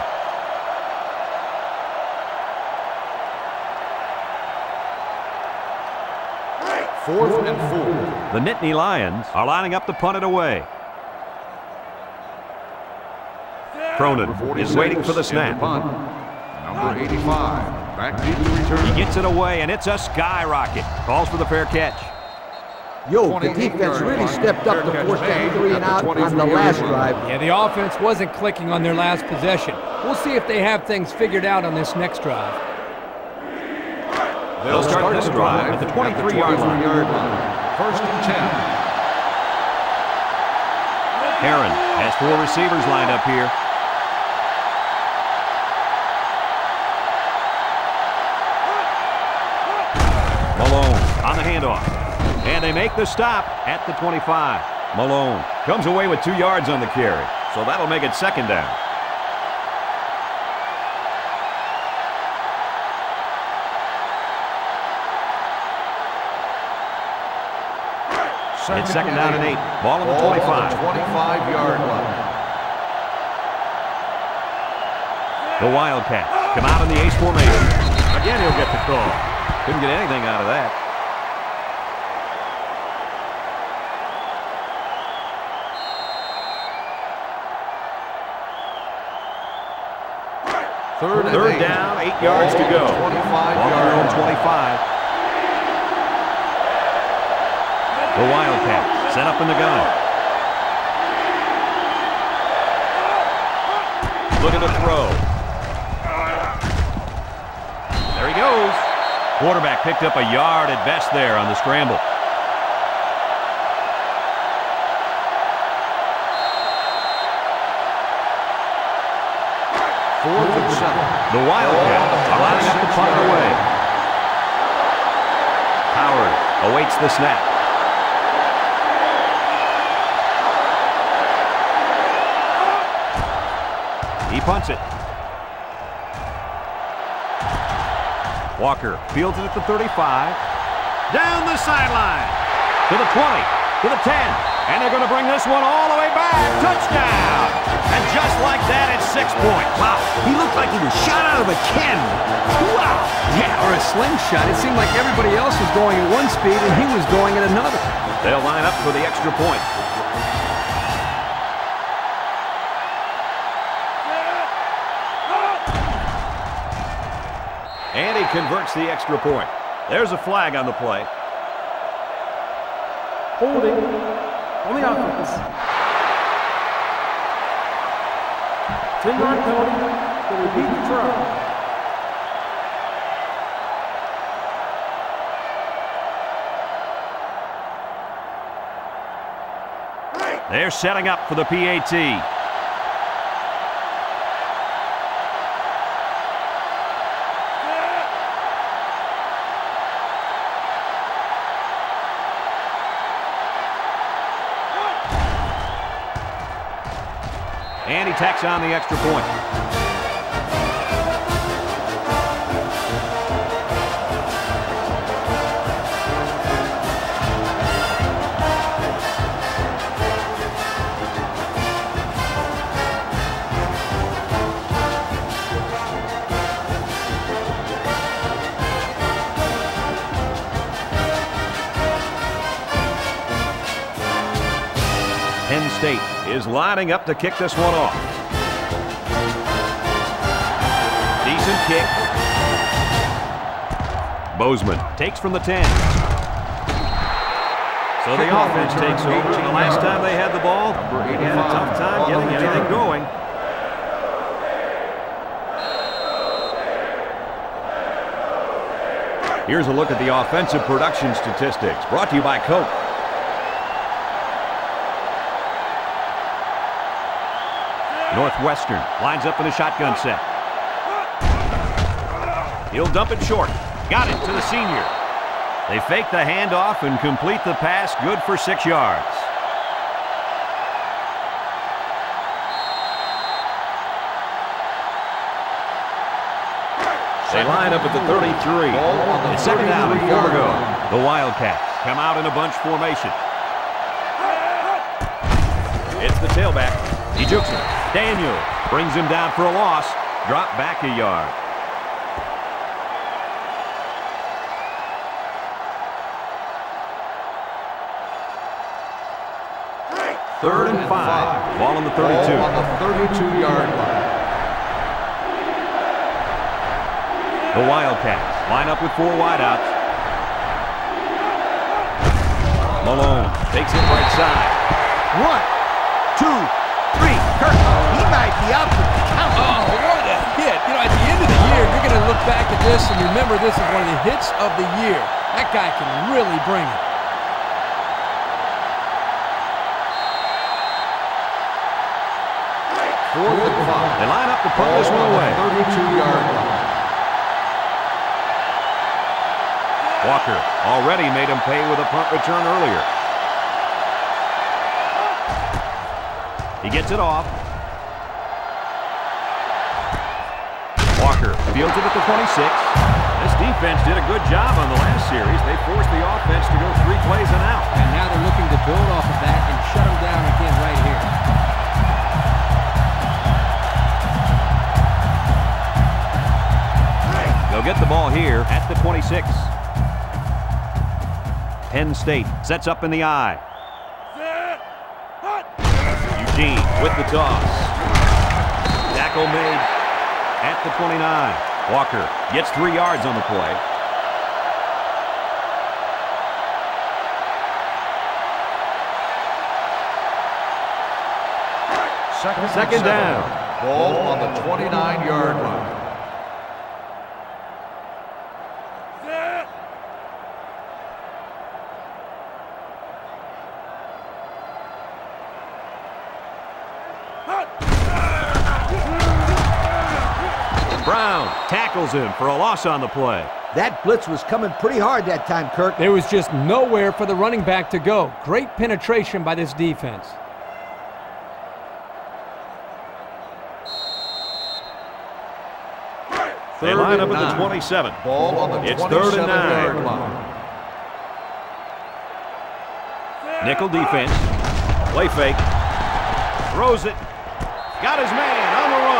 Fourth and 4. The Nittany Lions are lining up to punt it away. Cronin is waiting for the snap. Number 85. He gets it away, and it's a skyrocket. Calls for the fair catch. Yo, the defense really stepped up to force that 3-and-out on the last drive. Yeah, the offense wasn't clicking on their last possession. We'll see if they have things figured out on this next drive. They'll start this drive at the 23-yard line. First and 10. Heron has four receivers lined up here. Handoff, and they make the stop at the 25. Malone comes away with 2 yards on the carry, so that'll make it second down. It's second down and 8. Ball on the 25. 25-yard line. The Wildcats come out in the ace formation. Again, he'll get the call. Couldn't get anything out of that. Third down, 8 yards to go. Walker on 25. The The Wildcats set up in the gun. Looking to throw. There he goes. Quarterback picked up a yard at best there on the scramble. The Wildcats allows the punt away. Howard awaits the snap. He punts it. Walker fields it at the 35. Down the sideline. To the 20. To the 10. And they're going to bring this one all the way back. Touchdown. And just like that, it's 6 points. Wow, he looked like he was shot out of a cannon. Wow. Yeah, or a slingshot. It seemed like everybody else was going at one speed and he was going at another. They'll line up for the extra point. And he converts the extra point. There's a flag on the play. Holding on the offense. 10-yard penalty for repeated trouble. They're setting up for the PAT. And he tacks on the extra point. Penn State is lining up to kick this one off. Decent kick. Bozeman takes from the 10. So the offense takes over. The last time they had the ball, they had a tough time getting anything going. Here's a look at the offensive production statistics, brought to you by Coke. Northwestern lines up in a shotgun set. He'll dump it short. Got it to the senior. They fake the handoff and complete the pass. Good for 6 yards. They line up at the 33. It's second down and 4 to go. The Wildcats come out in a bunch formation. It's the tailback. He jukes him. Daniel brings him down for a loss. Drop back a yard. Third and 5. Ball on the 32. Ball on the 32-yard line. The Wildcats line up with 4 wideouts. Malone takes it right side. 1, 2, 3. Kirk, he might be out for the count. Oh, what a hit. You know, at the end of the year, you're going to look back at this and remember this is one of the hits of the year. That guy can really bring it. They line up to punt this one away. 32-yard line. Walker already made him pay with a punt return earlier. He gets it off. Walker fields it at the 26. This defense did a good job on the last series. They forced the offense to go 3 plays and out. And now they're looking to build off of that and shut them down again right here. They'll get the ball here at the 26. Penn State sets up in the eye. Eugene with the toss. Tackle made at the 29. Walker gets 3 yards on the play. Second down. Ball on the 29-yard line. Tackles him for a loss on the play. That blitz was coming pretty hard that time, Kirk. There was just nowhere for the running back to go. Great penetration by this defense. They line up at the 27. Ball on the 27-yard line. Nickel defense. Play fake. Throws it. Got his man on the run.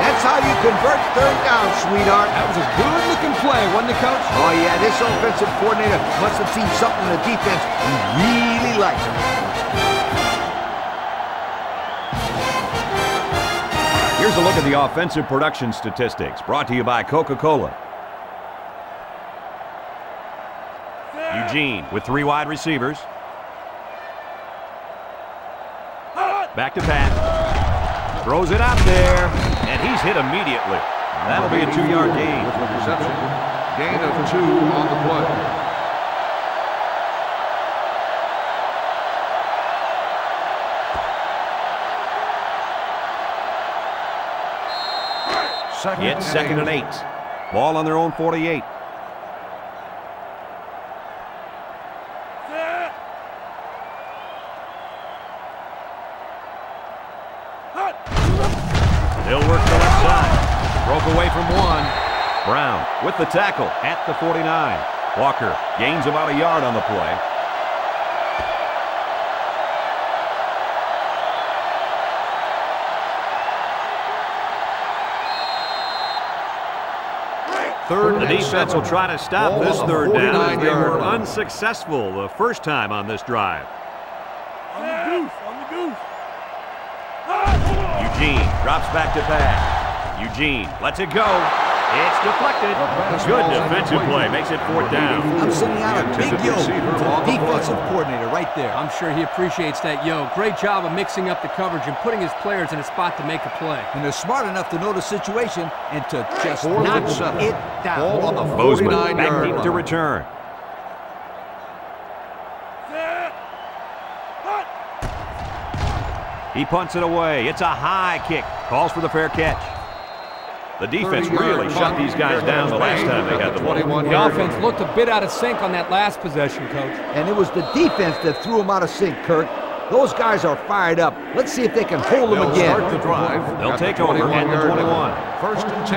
That's how you convert third down, sweetheart. That was a good-looking play, wasn't it, Coach? Oh, yeah, this offensive coordinator must have seen something in the defense he really liked. Here's a look at the offensive production statistics, brought to you by Coca-Cola. Eugene with three wide receivers. Back to Pat. Throws it out there. And he's hit immediately. That'll be a 2-yard gain. With a reception. Gain of 2 on the play. It's second and 8. Ball on their own 48. With the tackle at the 49. Walker gains about a yard on the play. The defense will try to stop this third down. They were unsuccessful the first time on this drive. On the goose, on the goose. Eugene drops back to pass. Eugene lets it go. It's deflected. Good defensive play. Makes it 4th down. I'm sending out a big yo to the defensive coordinator right there. I'm sure he appreciates that yo. Great job of mixing up the coverage and putting his players in a spot to make a play. And they're smart enough to know the situation and to just knock it down. Ball on the 49-yard line. Back deep to return. He punts it away. It's a high kick. Calls for the fair catch. The defense really shut these guys down the last time they had the ball. The offense looked a bit out of sync on that last possession, Coach. And it was the defense that threw them out of sync, Kirk. Those guys are fired up. Let's see if they can hold them again. Start the drive. They'll take over at the 21. First and 10.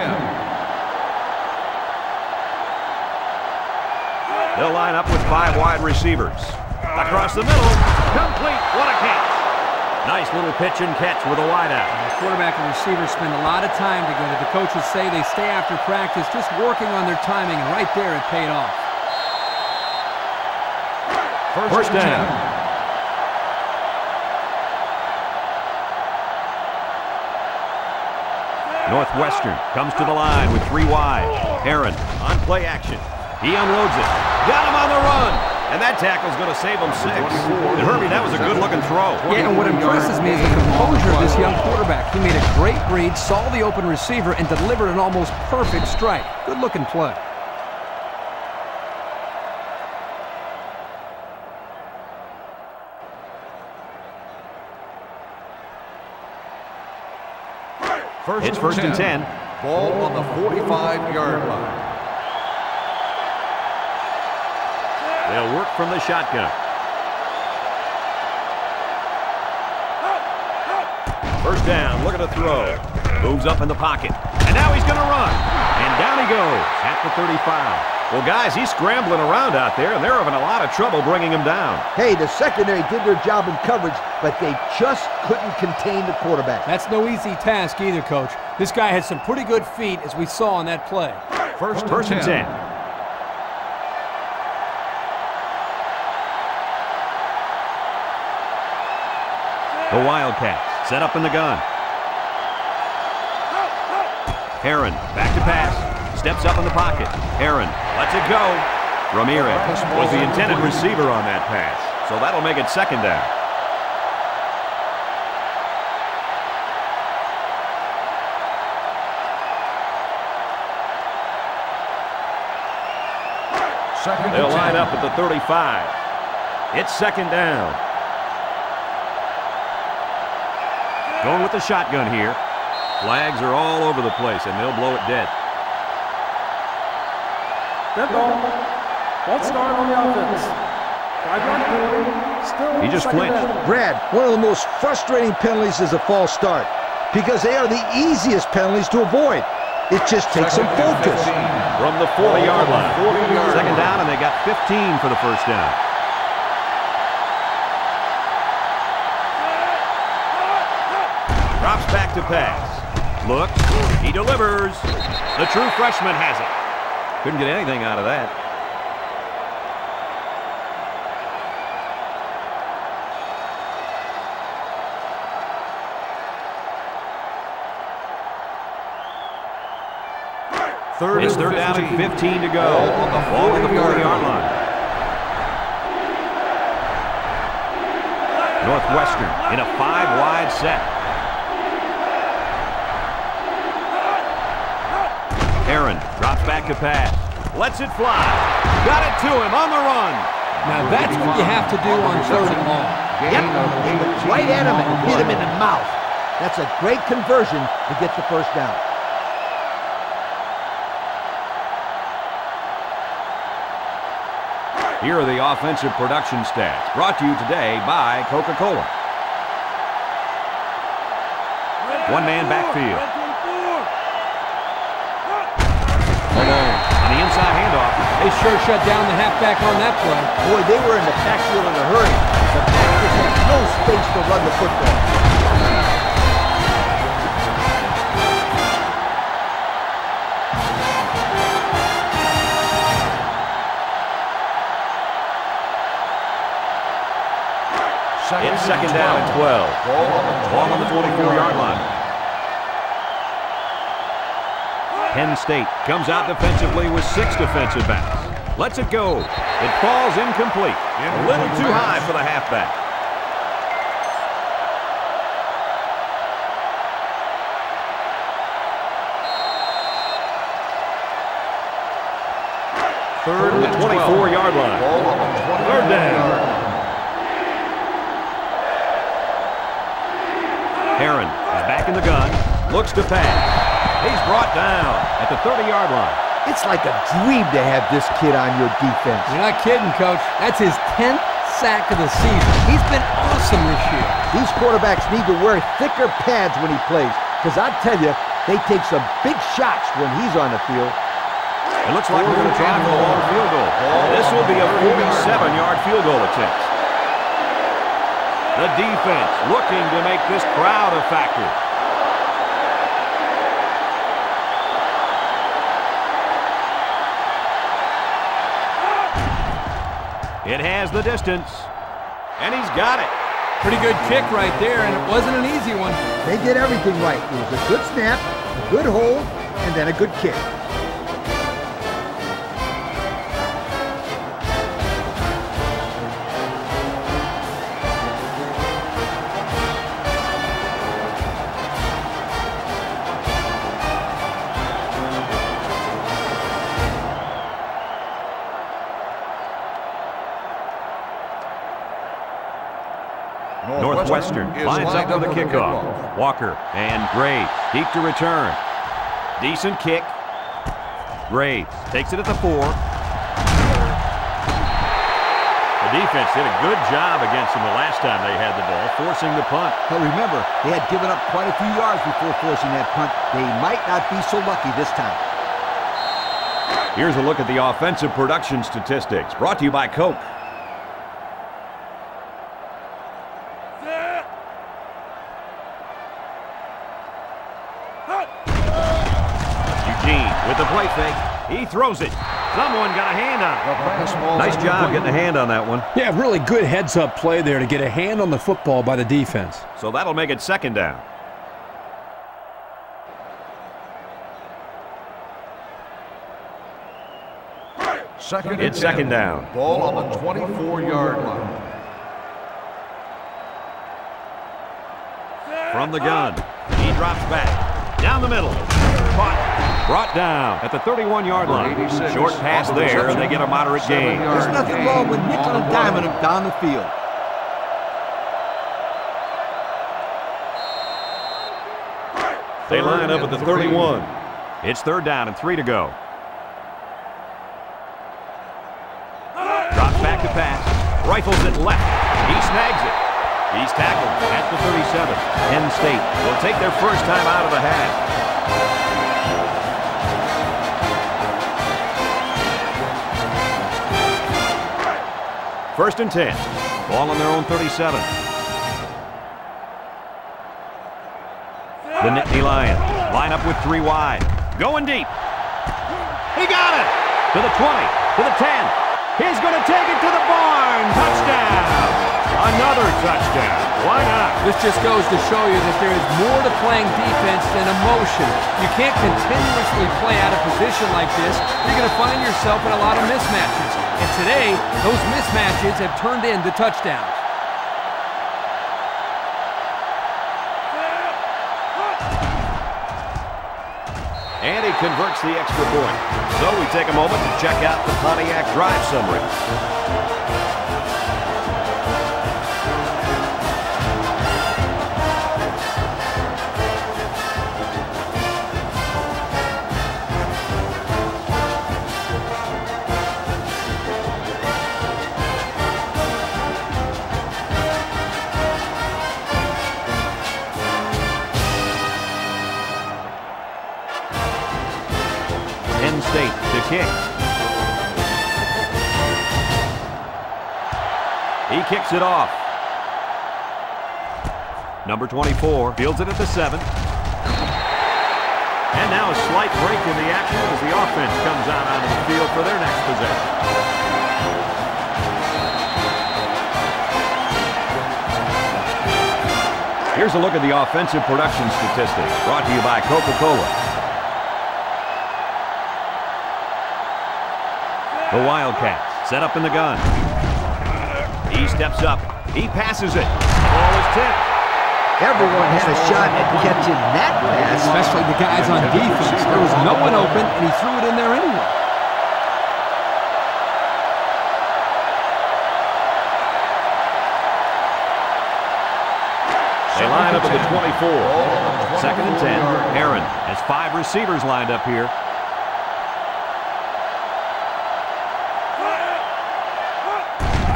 They'll line up with 5 wide receivers. Across the middle. Complete. What a catch. Nice little pitch and catch with a wideout. The quarterback and receiver spend a lot of time together. The coaches say they stay after practice, just working on their timing, and right there it paid off. First down. Northwestern comes to the line with 3 wide. Heron on play action. He unloads it. Got him on the run. And that tackle's going to save him 6. And Herbie, that was a good-looking throw. Yeah, and what impresses me is the composure of this young quarterback. He made a great read, saw the open receiver, and delivered an almost perfect strike. Good-looking play. It's first and 10. Ball on the 45-yard line. They'll work from the shotgun. First down, look at the throw. Moves up in the pocket. And now he's going to run. And down he goes at the 35. Well, guys, he's scrambling around out there, and they're having a lot of trouble bringing him down. Hey, the secondary did their job in coverage, but they just couldn't contain the quarterback. That's no easy task either, Coach. This guy had some pretty good feet, as we saw on that play. First and 10. The Wildcats set up in the gun. Heron back to pass. Steps up in the pocket. Heron lets it go. Ramirez was the intended receiver on that pass. So that'll make it second down. They'll line up at the 35. It's second down. Going with the shotgun here. Flags are all over the place, and they'll blow it dead. Let's start on the offense. He just flinched. Brad, one of the most frustrating penalties is a false start because they are the easiest penalties to avoid. It just takes some focus. From the 40-yard line. Second down, and they got 15 for the first down. Drops back to pass. Looks. He delivers. The true freshman has it. Couldn't get anything out of that. It's third down and 15 to go. Ball on the 40-yard line. Northwestern in a five-wide set. Heron drops back to pass. Lets it fly. Got it to him on the run. Now that's what you have to do on third and long. Yep, he was right at him and hit him in the mouth. That's a great conversion to get the first down. Here are the offensive production stats, brought to you today by Coca-Cola. One-man backfield. Malone on the inside handoff. They sure shut down the halfback on that play. Boy, they were in the backfield in a hurry. The backfield had no space to run the football. It's second down and 12. Ball on the 44-yard line. Penn State comes out defensively with 6 defensive backs. Lets it go. It falls incomplete. A little too high for the halfback. Third and 24-yard line. Third down. Heron is back in the gun, looks to pass. He's brought down at the 30-yard line. It's like a dream to have this kid on your defense. You're not kidding, Coach. That's his 10th sack of the season. He's been awesome this year. These quarterbacks need to wear thicker pads when he plays, because I tell you, they take some big shots when he's on the field. It looks like we're going to try for a long field goal. This will be a 47-yard field goal attempt. The defense looking to make this crowd a factor. It has the distance, and he's got it. Pretty good kick right there, and it wasn't an easy one. They did everything right. It was a good snap, a good hold, and then a good kick. Northwestern lines up for the kickoff. Walker and Graves deep to return. Decent kick. Graves takes it at the 4. The defense did a good job against them the last time they had the ball, forcing the punt. But remember, they had given up quite a few yards before forcing that punt. They might not be so lucky this time. Here's a look at the offensive production statistics, brought to you by Coke. He throws it. Someone got a hand on it. Nice job getting a hand on that one. Yeah, really good heads-up play there to get a hand on the football by the defense. So that'll make it second down. It's second down. Ball on the 24-yard line. From the gun, he drops back. Down the middle. Caught. Brought down at the 31-yard line. Short pass there, and they get a moderate gain. There's nothing wrong with nickel and diming them down the field. They line up at the 31. It's third down and 3 to go. Drop back to pass. Rifles it left. He snags it. He's tackled at the 37. Penn State will take their first time out of the half. First and 10. Ball on their own 37. The Nittany Lions line up with 3 wide. Going deep. He got it! To the 20, to the 10. He's going to take it to the barn. Touchdown! Another touchdown. Why not? This just goes to show you that there is more to playing defense than emotion. You can't continuously play out of position like this. You're going to find yourself in a lot of mismatches. And today, those mismatches have turned into touchdowns. And he converts the extra point. So we take a moment to check out the Pontiac drive summary. Kick. He kicks it off. Number 24 fields it at the 7. And now a slight break in the action as the offense comes out onto the field for their next possession. Here's a look at the offensive production statistics brought to you by Coca-Cola. The Wildcats set up in the gun. He steps up. He passes it. Ball is tipped. Everyone had a shot at catching that pass. Especially the guys on defense. There was no one open, and he threw it in there anyway. They line up at the 24. Second and 10. Heron has 5 receivers lined up here.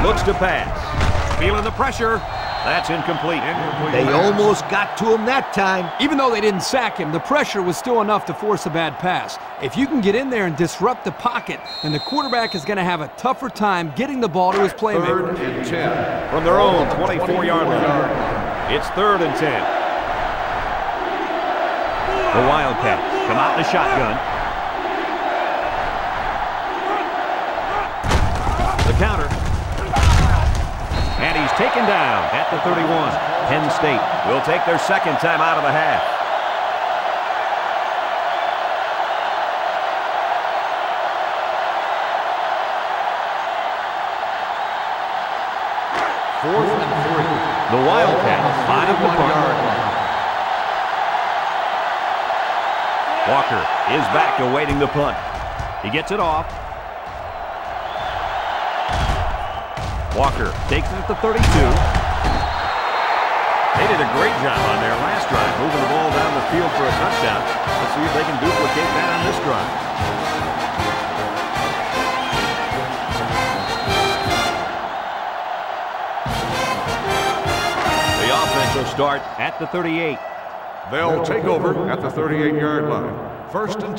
Looks to pass. Feeling the pressure. That's incomplete. They almost got to him that time. Even though they didn't sack him, the pressure was still enough to force a bad pass. If you can get in there and disrupt the pocket, then the quarterback is going to have a tougher time getting the ball to his playmaker. 3rd and 10. From their own 24-yard line. It's 3rd and 10. The Wildcats come out in the shotgun. Taken down at the 31. Penn State will take their second time out of the half. Fourth and 3. The Wildcats line up the punt. Walker is back awaiting the punt. He gets it off. Walker takes it at the 32. They did a great job on their last drive, moving the ball down the field for a touchdown. Let's see if they can duplicate that on this drive. The offense will start at the 38. They'll take over at the 38-yard line. 1st and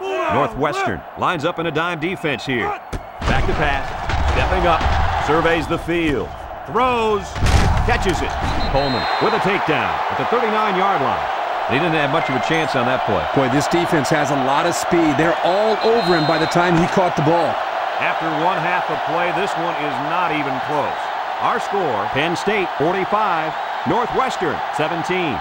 10. Northwestern lines up in a dime defense here. Back to pass. Stepping up, surveys the field, throws, catches it. Coleman with a takedown at the 39-yard line. They didn't have much of a chance on that play. Boy, this defense has a lot of speed. They're all over him by the time he caught the ball. After one half of play, this one is not even close. Our score, Penn State 45, Northwestern 17.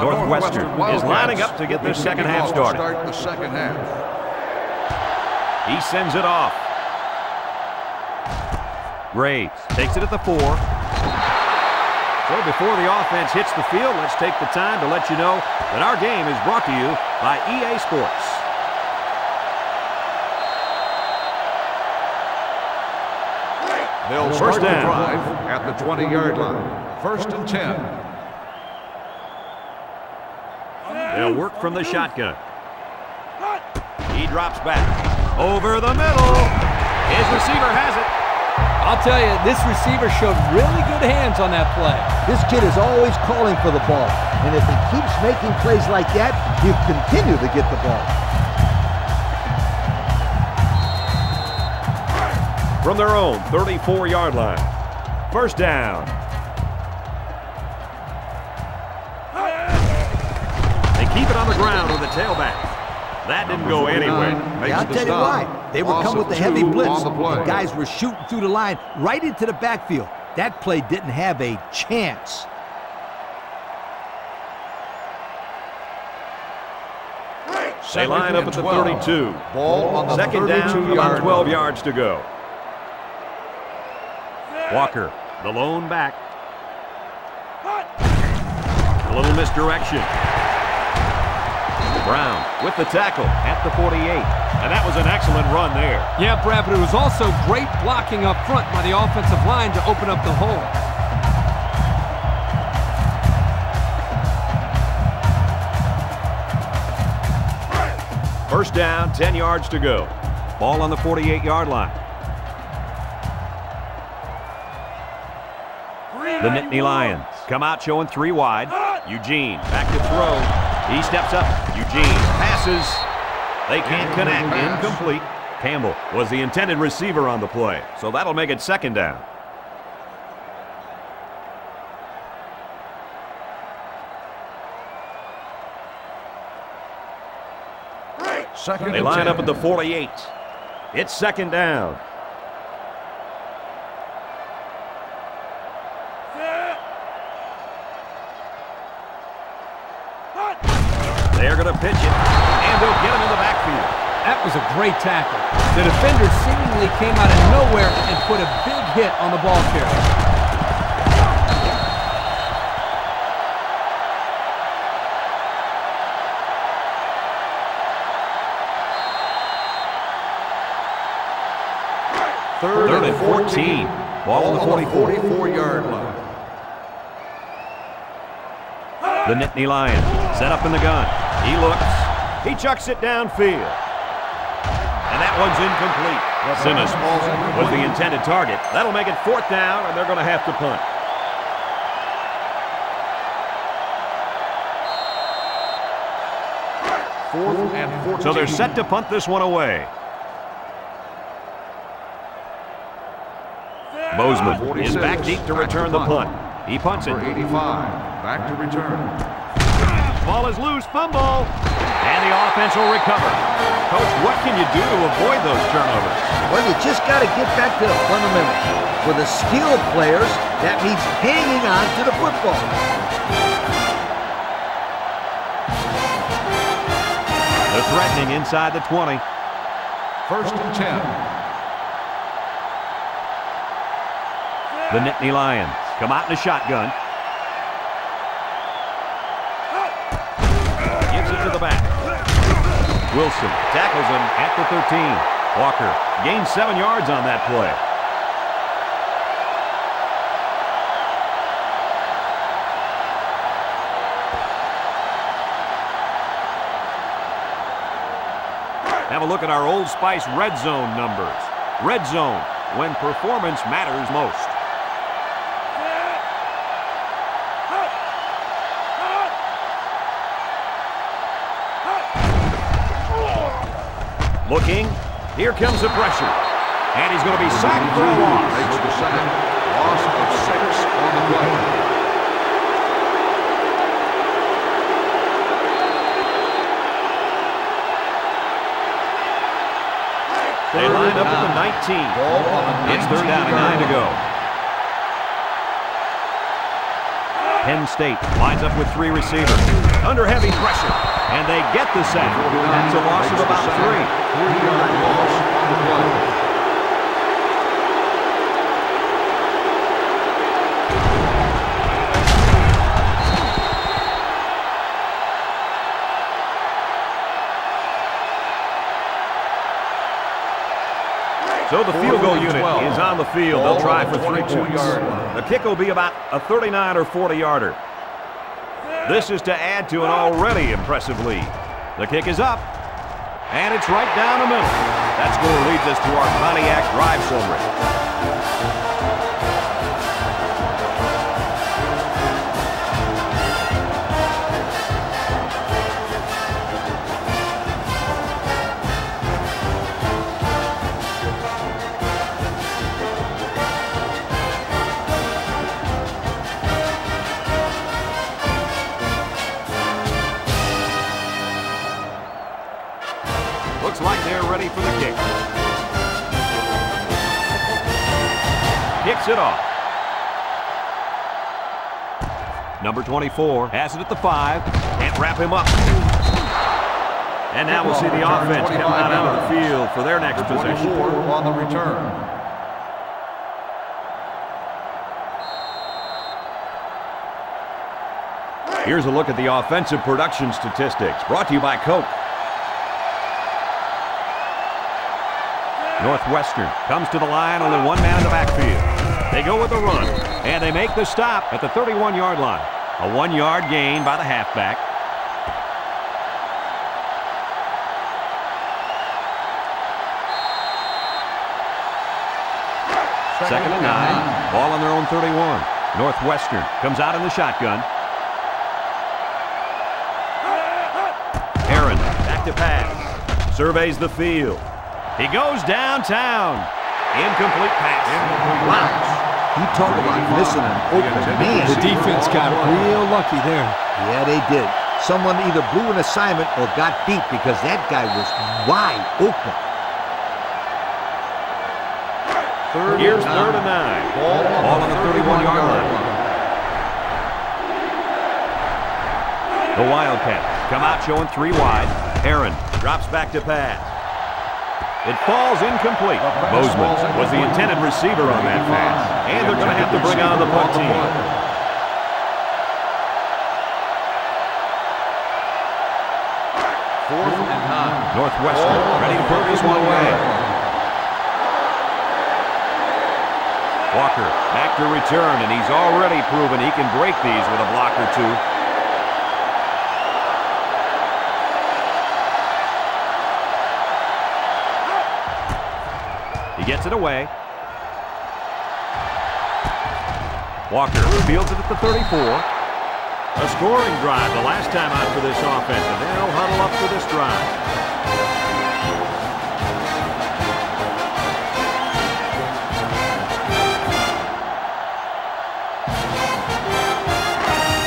Northwestern is lining up to get this second half started. He sends it off. Graves takes it at the 4. So before the offense hits the field, let's take the time to let you know that our game is brought to you by EA Sports. They'll start the drive at the 20-yard line. First and 10. They'll work from the shotgun. He drops back. Over the middle. His receiver has it. I'll tell you, this receiver showed really good hands on that play. This kid is always calling for the ball. And if he keeps making plays like that, he'll continue to get the ball. From their own 34-yard line. First down. They keep it on the ground with the tailback. That didn't go anywhere. Yeah, I'll tell you why. They were coming with the heavy blitz. The guys were shooting through the line right into the backfield. That play didn't have a chance. They line up at the 32. Ball on the 32-yard line. Second down, about 12 yards to go. Walker, the lone back. A little misdirection. Brown with the tackle at the 48. And that was an excellent run there. Yeah, Brad, but it was also great blocking up front by the offensive line to open up the hole. First down, 10 yards to go. Ball on the 48-yard line. The Nittany Lions come out showing 3 wide. Eugene back to throw. He steps up. Eugene passes. They can't connect. Incomplete. Campbell was the intended receiver on the play, so that'll make it second down. They line up at the 48. It's second down. They're going to pitch it, and they'll get him in the backfield. That was a great tackle. The defender seemingly came out of nowhere and put a big hit on the ball carrier. Third and 14. Ball on the 44-yard line. The Nittany Lions set up in the gun. He looks. He chucks it downfield. And that one's incomplete. Simmons was the intended target. That'll make it fourth down, and they're going to have to punt. Fourth and 14. So they're set to punt this one away. Bozeman is back deep to return the punt. He punts it. 85, back to return. Ball is loose, fumble, and the offense will recover. Coach, what can you do to avoid those turnovers? Well, you just got to get back to the fundamentals. For the skilled players, that means hanging on to the football. They're threatening inside the 20. First and 10. The Nittany Lions come out in a shotgun. Wilson tackles him at the 13. Walker gains 7 yards on that play. Have a look at our Old Spice red zone numbers. Red zone, when performance matters most. Looking, here comes the pressure, and he's going to be sacked for a loss. Loss of 6 on the play. They line up at the 19. It's third down and 9 to go. Penn State lines up with three receivers. Under heavy pressure. And they get the sack. That's a loss of about 3. 3-yard loss on the play. So the field goal unit is on the field. They'll try for 3 points. The kick will be about a 39 or 40 yarder. This is to add to an already impressive lead. The kick is up, and it's right down the middle. That score leads us to our Pontiac drive summary. For the kick. Kicks it off. Number 24 has it at the 5. Can't wrap him up. And now we'll see the offense come out of the field for their next possession. On the return. Here's a look at the offensive production statistics brought to you by Coke. Northwestern comes to the line, only one man in the backfield. They go with the run, and they make the stop at the 31-yard line. A 1-yard gain by the halfback. Second and 9. Ball on their own 31. Northwestern comes out in the shotgun. Heron back to pass. Surveys the field. He goes downtown. Incomplete pass. Wow. You talk about missing an open man. The defense got real lucky there. Yeah, they did. Someone either blew an assignment or got beat because that guy was wide open. Here's 3rd and 9. Ball on the 31-yard line. The Wildcats come out showing 3 wide. Heron drops back to pass. It falls incomplete. Bozeman was the intended receiver on that pass. And they're going to have to bring on the punt team. Northwestern ready to put this one away. Walker back to return, and he's already proven he can break these with a block or two. He gets it away. Walker fields it at the 34. A scoring drive the last time out for this offense, and they'll huddle up for this drive.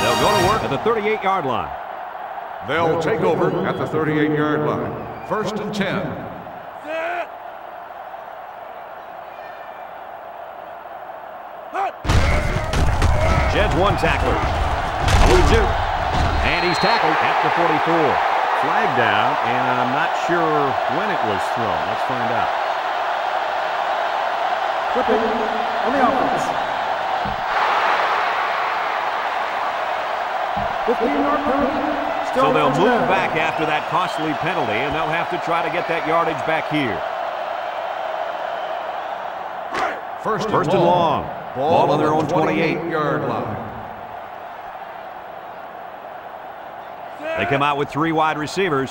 They'll go to work at the 38-yard line. They'll take over at the 38-yard line. 1st and 10. Jeds one tackler. And he's tackled at the 44. Flag down, and I'm not sure when it was thrown. Let's find out. Flip it on the offense. 15-yard penalty. So they'll move back after that costly penalty, and they'll have to try to get that yardage back here. First and long. Ball on their own 28-yard line. They come out with 3 wide receivers.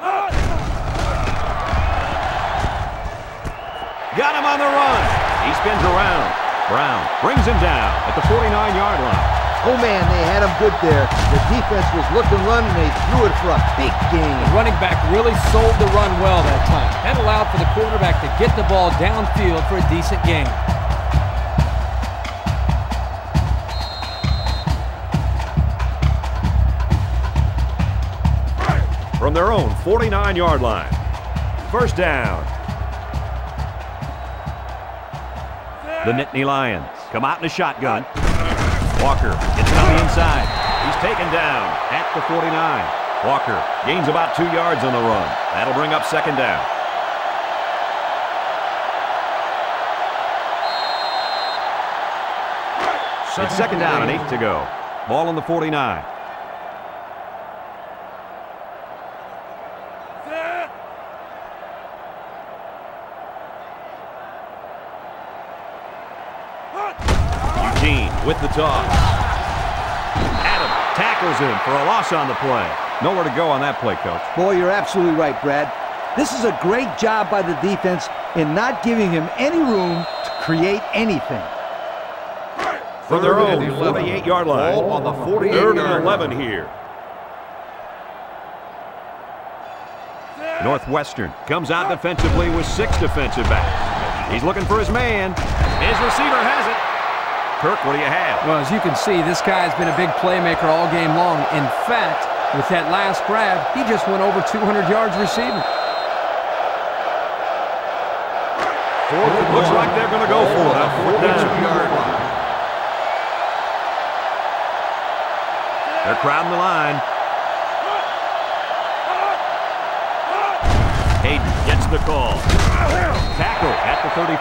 Got him on the run. He spins around. Brown brings him down at the 49-yard line. Oh, man, they had him good there. The defense was looking run, and they threw it for a big gain. The running back really sold the run well that time. That allowed for the quarterback to get the ball downfield for a decent gain. From their own 49-yard line, 1st down. the Nittany Lions. Come out in a shotgun. Walker gets it on the inside. He's taken down at the 49. Walker gains about 2 yards on the run. That'll bring up second down. It's second down and 8 to go. Ball on the 49. With the toss. Adam tackles him for a loss on the play. Nowhere to go on that play, Coach. Boy, you're absolutely right, Brad. This is a great job by the defense in not giving him any room to create anything. For their own 48-yard line. Ball on the 48-yard line here. Northwestern comes out defensively with 6 defensive backs. He's looking for his man. His receiver has it. Kirk, what do you have? Well, as you can see, this guy has been a big playmaker all game long. In fact, with that last grab, he just went over 200 yards receiving. It looks like they're going to go for it. 42-yard line. They're crowding the line. Hayden gets the call. Tackle at the 34.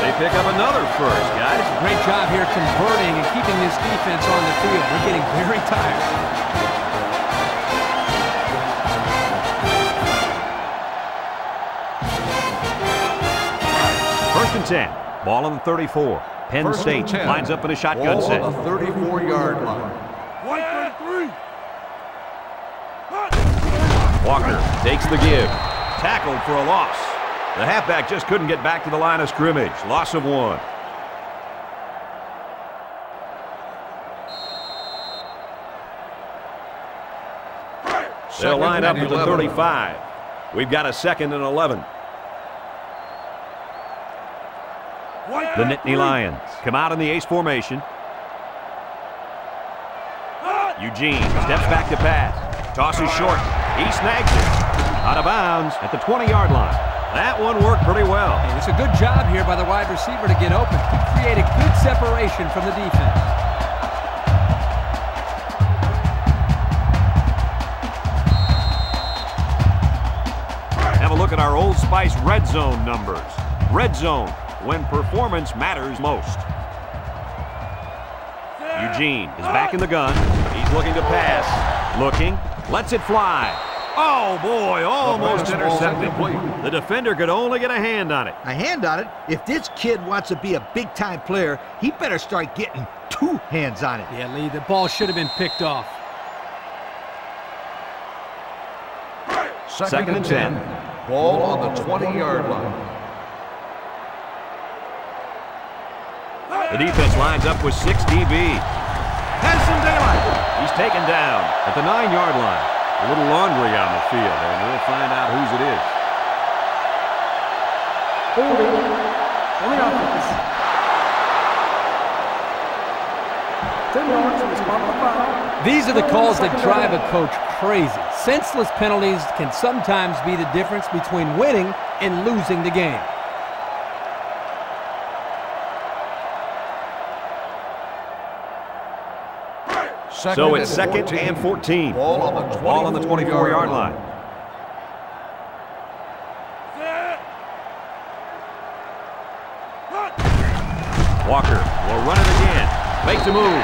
They pick up another first, guys. Great job here converting and keeping this defense on the field. They're getting very tired. First and 10. Ball on the 34. Penn State lines up in a shotgun set. Ball on the 34-yard line. 1-3. Walker takes the give. Tackled for a loss. The halfback just couldn't get back to the line of scrimmage. Loss of 1. They'll line up at the 35. We've got a second and 11. The Nittany Lions come out in the ace formation. Eugene steps back to pass. Tosses short. He snags it. Out of bounds at the 20-yard line. That one worked pretty well. And it's a good job here by the wide receiver to get open. Create a good separation from the defense. Have a look at our Old Spice red zone numbers. Red zone, when performance matters most. Eugene is back in the gun. He's looking to pass. Looking, lets it fly. Oh, boy, almost intercepted. The defender could only get a hand on it. A hand on it? If this kid wants to be a big-time player, he better start getting 2 hands on it. Yeah, Lee, the ball should have been picked off. Second and 10. Ball on the 20-yard line. The defense lines up with 6 DB. Has some daylight. He's taken down at the 9-yard line. A little laundry on the field, and we'll find out whose it is. These are the calls that drive a coach crazy. Senseless penalties can sometimes be the difference between winning and losing the game. So it's second and 14. Ball on the 24-yard line. Walker will run it again. Makes a move.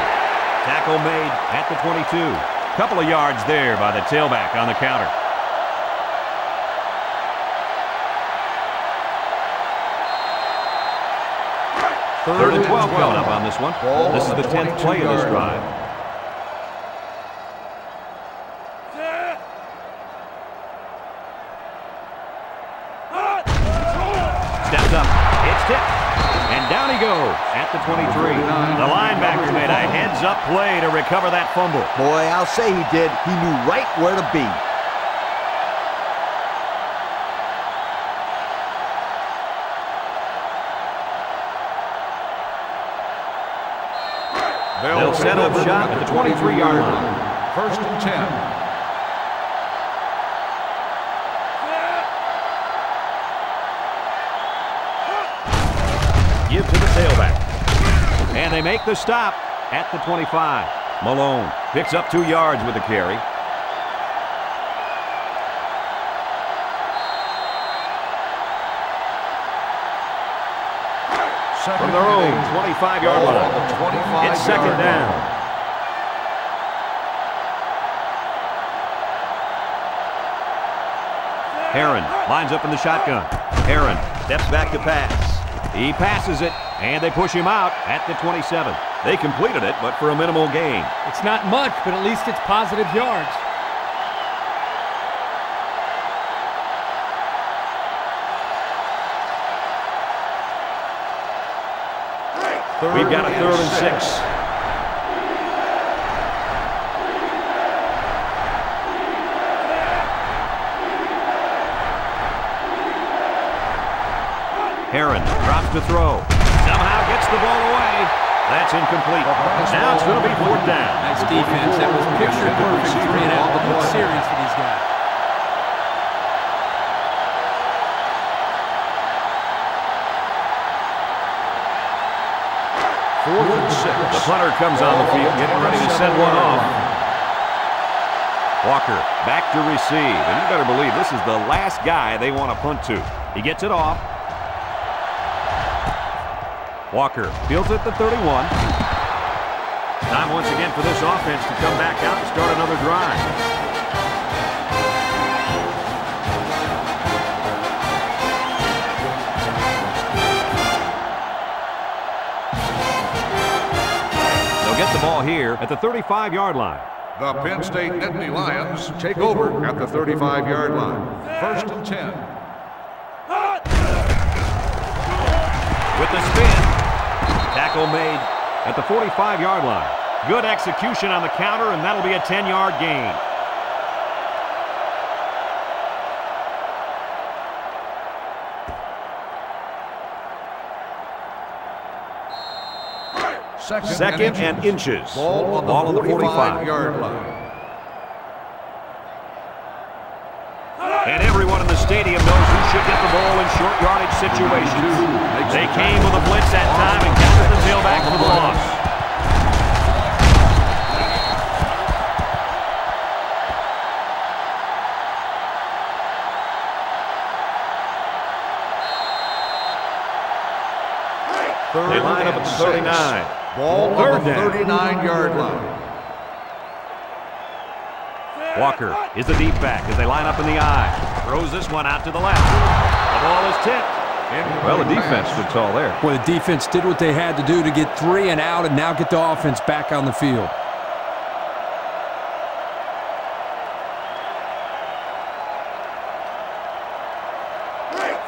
Tackle made at the 22. Couple of yards there by the tailback on the counter. Third and 12 coming up on this one. This is the 10th play of this drive. At the 23. The linebacker made a heads-up play to recover that fumble. Boy, I'll say he did. He knew right where to be. They'll set up shot at the 23-yard line. First and 10. give to the tailback. And they make the stop at the 25. Malone picks up 2 yards with a carry. From their own 25-yard line. It's second down. Heron lines up in the shotgun. Heron steps back to pass. He passes it, and they push him out at the 27. They completed it, but for a minimal gain. It's not much, but at least it's positive yards. We've got a third and six. Heron drops to throw. Somehow gets the ball away. That's incomplete. Now it's going to be fourth down. Nice defense. That was picture perfect. 3 and out. It looks serious for these guys. The punter comes on the field, getting ready to send one off. Walker back to receive, and you better believe this is the last guy they want to punt to. He gets it off. Walker fields it at the 31. Time once again for this offense to come back out and start another drive. The ball here at the 35-yard line. The Penn State Nittany Lions take over at the 35-yard line. First and 10. With the spin. Tackle made at the 45-yard line. Good execution on the counter, and that'll be a 10-yard gain. Second and inches. Ball on the 45-yard line. And everyone in the stadium knows who should get the ball in short yardage situations. They came with a blitz that time and counted the tailback for the loss. They line up at the 39. Ball on the 39-yard line. Walker is the deep back as they line up in the eye. Throws this one out to the left. The ball is tipped. Well, the defense stood tall there. Well, the defense did what they had to do to get 3 and out and now get the offense back on the field.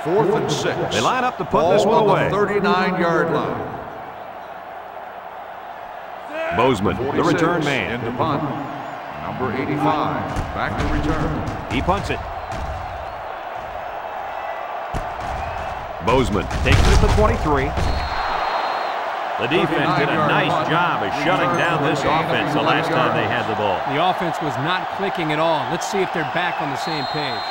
Fourth and six. They line up to put this one away. Ball on the 39-yard line. Bozeman, the return man. Into punt. Number 85, back to return. He punts it. Bozeman takes it to the 23. The defense did a nice job of shutting down this offense the last time they had the ball. The offense was not clicking at all. Let's see if they're back on the same page.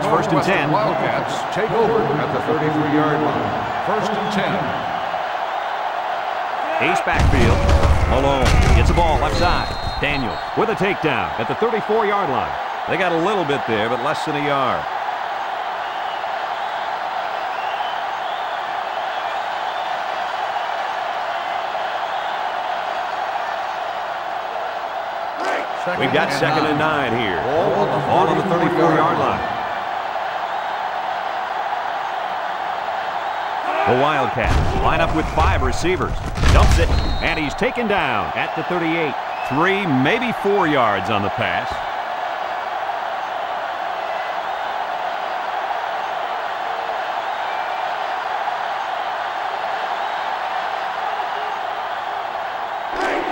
It's first and 10. Wildcats take over at the 33-yard line. First and 10. Ace backfield. Malone gets the ball left side. Daniel with a takedown at the 34-yard line. They got a little bit there, but less than a yard. We've got second and 9 here. Ball on the 34-yard line. The Wildcats line up with 5 receivers. Dumps it, and he's taken down at the 38. 3, maybe 4 yards on the pass.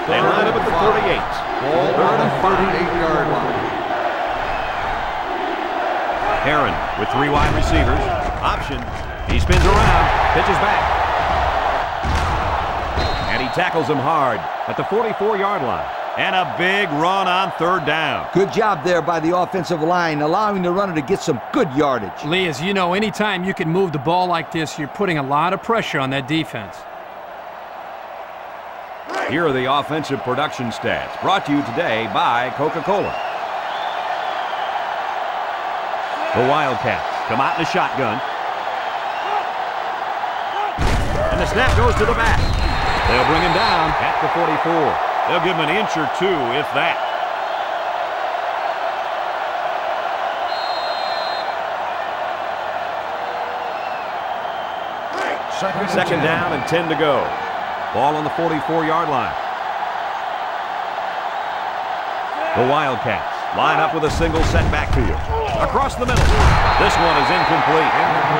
They line up at the 38. Third and 38-yard line. Heron with 3 wide receivers. Option. He spins around, pitches back. Tackles him hard at the 44-yard line. And a big run on third down. Good job there by the offensive line, allowing the runner to get some good yardage. Lee, as you know, anytime you can move the ball like this, you're putting a lot of pressure on that defense. Here are the offensive production stats, brought to you today by Coca-Cola. The Wildcats come out in the shotgun. And the snap goes to the back. They'll bring him down at the 44. They'll give him an inch or two, if that. Second down and 10 to go. Ball on the 44-yard line. The Wildcats line up with a single setback field. Across the middle. This one is incomplete.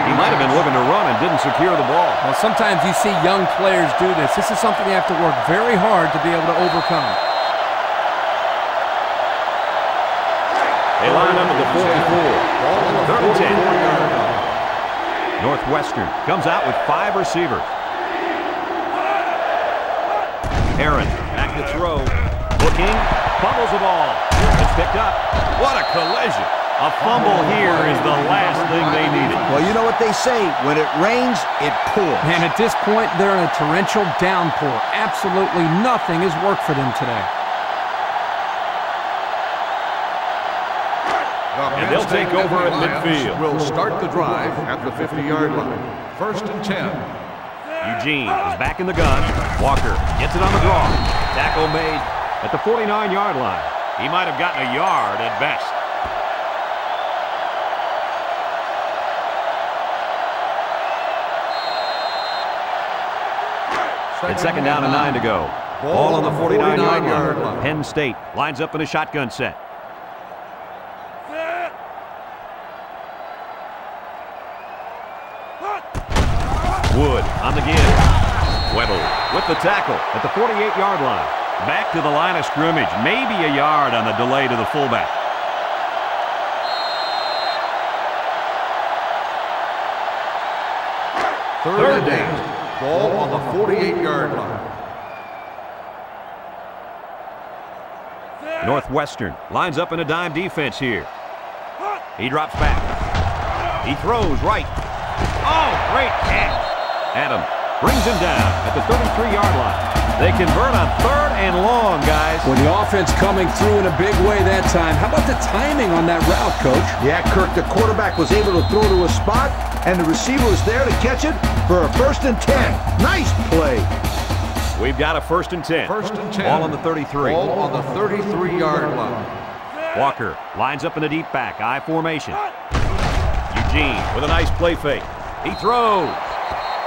He might have been looking to run and didn't secure the ball. Well, sometimes you see young players do this. This is something they have to work very hard to be able to overcome. They line up at the 44. Third and 10. Northwestern comes out with 5 receivers. Heron back to throw. Looking. Fumbles the ball. It's picked up. What a collision. A fumble here is the last thing they needed. Well, you know what they say, when it rains, it pours. And at this point, they're in a torrential downpour. Absolutely nothing has worked for them today. And they'll take over at midfield. We'll start the drive at the 50-yard line. First and 10. Eugene is back in the gun. Walker gets it on the draw. Tackle made at the 49-yard line. He might have gotten a yard at best. It's second down and 9 to go. Ball on the 49-yard line. Penn State lines up in a shotgun set. Wood on the give. Weddle with the tackle at the 48-yard line. Back to the line of scrimmage. Maybe a yard on the delay to the fullback. Third down. Ball on the 48-yard line. Northwestern lines up in a dime defense here. He drops back. He throws right. Oh, great catch. Adam brings him down at the 33-yard line. They convert on third and long, guys. When the offense coming through in a big way that time. How about the timing on that route, Coach? Yeah, Kirk, the quarterback was able to throw to a spot, and the receiver was there to catch it for a first and 10. Nice play. We've got a first and 10. First and 10. Ball on the 33. Ball on the 33-yard line. Walker lines up in the deep back, I formation. Eugene with a nice play fake. He throws.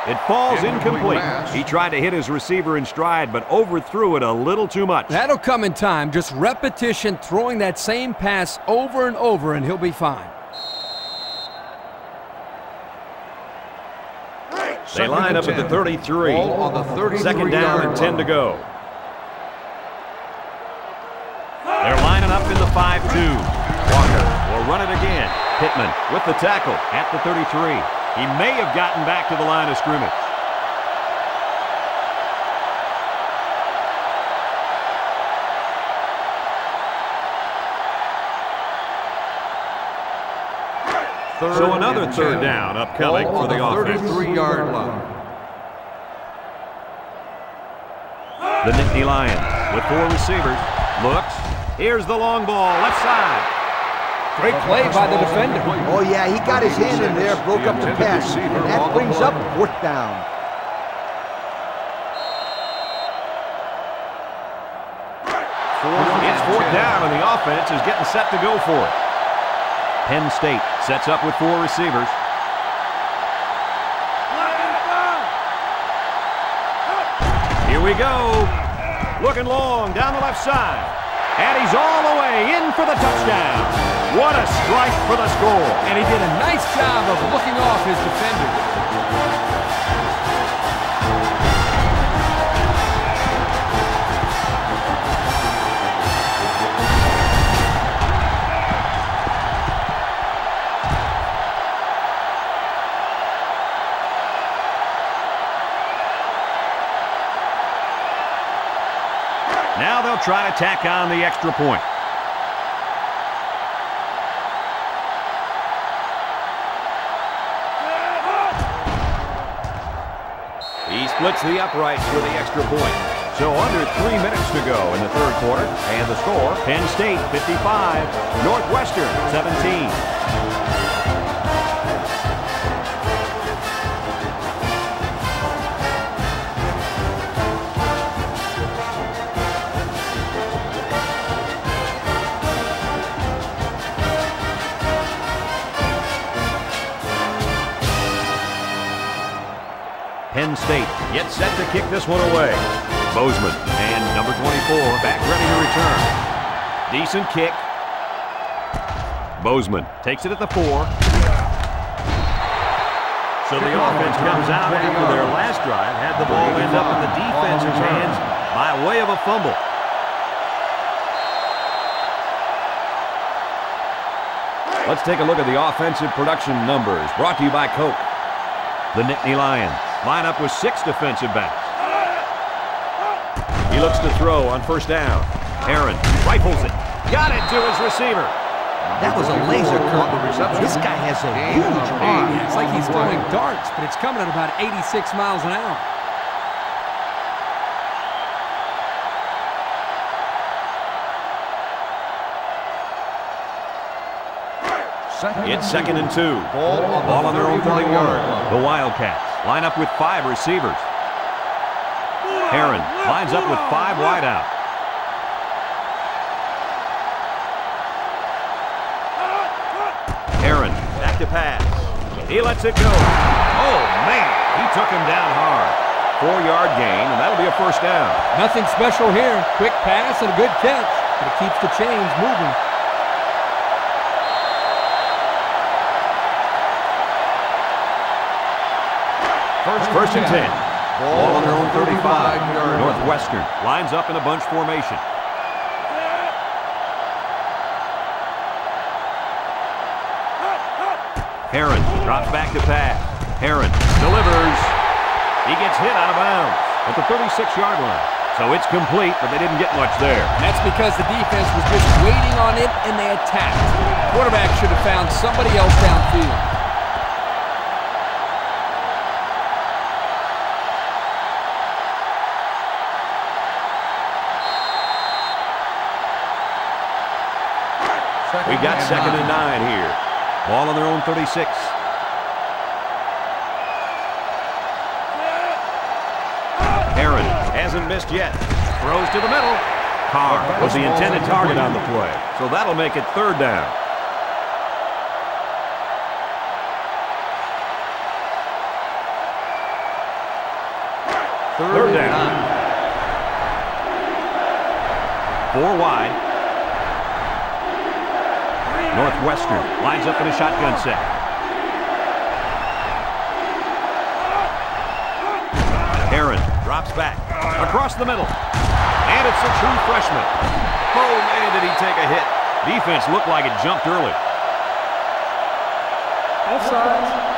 It falls incomplete. He tried to hit his receiver in stride, but overthrew it a little too much. That'll come in time. Just repetition, throwing that same pass over and over, and he'll be fine. They line up at the 33. Ball on the 33. Second down and 10 to go. They're lining up in the 5-2. Walker will run it again. Pittman with the tackle at the 33. He may have gotten back to the line of scrimmage. So another third down upcoming for the offense. 33-yard line. The Nittany Lions with 4 receivers. Looks. Here's the long ball. Left side. Great play by the defender. Oh, yeah, he got his hand in there, broke up the pass. And that brings up fourth down. It's fourth down, and the offense is getting set to go for it. Penn State sets up with 4 receivers. Here we go. Looking long down the left side. And he's all the way in for the touchdown. What a strike for the score. And he did a nice job of looking off his defender. try to tack on the extra point. He splits the uprights for the extra point. So under 3 minutes to go in the third quarter, and the score, Penn State 55, Northwestern 17. Penn State gets set to kick this one away. Bozeman and number 24 back ready to return. Decent kick. Bozeman takes it at the 4. So the offense comes out after their last drive, had the ball end up in the defense's hands by way of a fumble. Let's take a look at the offensive production numbers brought to you by Coke. The Nittany Lions line up with 6 defensive backs. He looks to throw on first down. Heron rifles it. Got it to his receiver. That was a laser cut reception. This guy has a huge arm. It's like he's throwing darts, but it's coming at about 86 miles an hour. It's 2nd and 2. Ball on their own 31. The Wildcats line up with 5 receivers. Heron lines up with 5 wide out. Heron back to pass. He lets it go. Oh, man. He took him down hard. 4-yard gain, and that'll be a first down. Nothing special here. Quick pass and a good catch. But it keeps the chains moving. First and 10. Ball on their own 35. Northwestern lines up in a bunch formation. Heron drops back to pass. Heron delivers. He gets hit out of bounds at the 36-yard line. So it's complete, but they didn't get much there. That's because the defense was just waiting on it, and they attacked. The quarterback should have found somebody else downfield. We got 2nd and 9 here. Ball on their own 36. Heron hasn't missed yet. Throws to the middle. Carr was the intended target on the play, so that'll make it 3rd down. Third down. 4 wide. Northwestern lines up in a shotgun set. Heron drops back across the middle. And it's a true freshman. Oh, man, did he take a hit. Defense looked like it jumped early. Offside.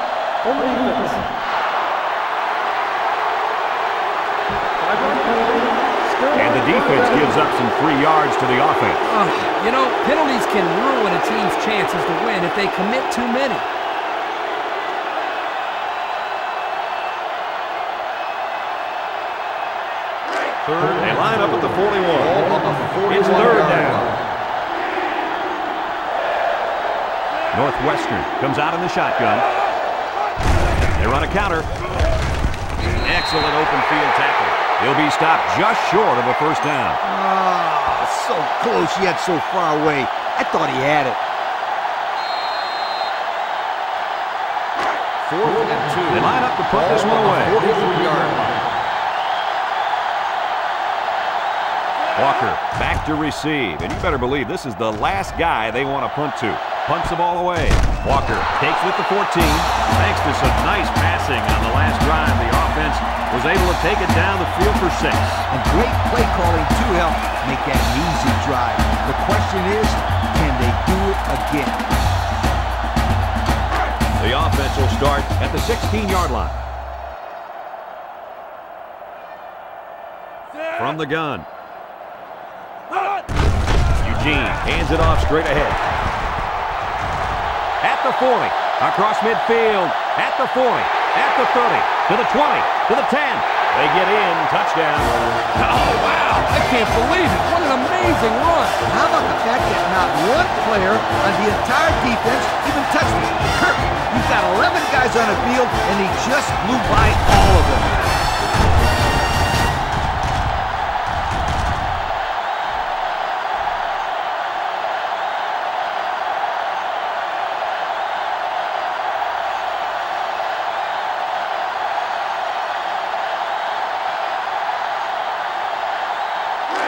And the defense gives up some free yards to the offense. You know, penalties can ruin a team's chances to win if they commit too many. They line up at the 41. It's 3rd down. Northwestern comes out in the shotgun. They run a counter. An excellent open field tackle. He'll be stopped just short of a 1st down. Oh, so close yet so far away. I thought he had it. 4th and 2. They line up to put this one away. 43-yard line. Walker back to receive. And you better believe this is the last guy they want to punt to. Punts the ball away. Walker takes it at the 14. Thanks to some nice passing on the last drive, the offense was able to take it down the field for 6. And great play calling to help make that an easy drive. The question is, can they do it again? The offense will start at the 16-yard line. From the gun. Eugene hands it off straight ahead. At the 40, across midfield, at the 40, at the 30, to the 20, to the 10. They get in, touchdown. Oh, wow, I can't believe it. What an amazing run. How about the fact that not one player on the entire defense even touched it? Kirk, you've got 11 guys on the field, and he just blew by all of them.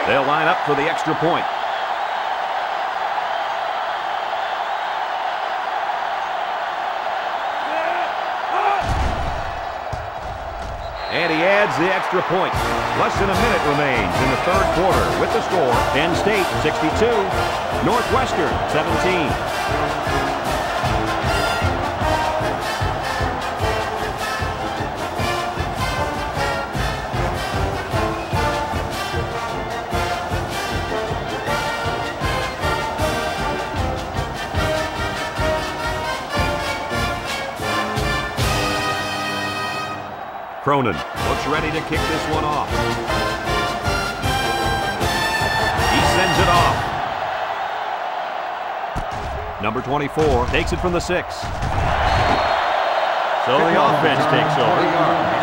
They'll line up for the extra point. And he adds the extra point. Less than a minute remains in the third quarter with the score. Penn State 62, Northwestern 17. Cronin looks ready to kick this one off. He sends it off. Number 24 takes it from the 6. So the offense takes over.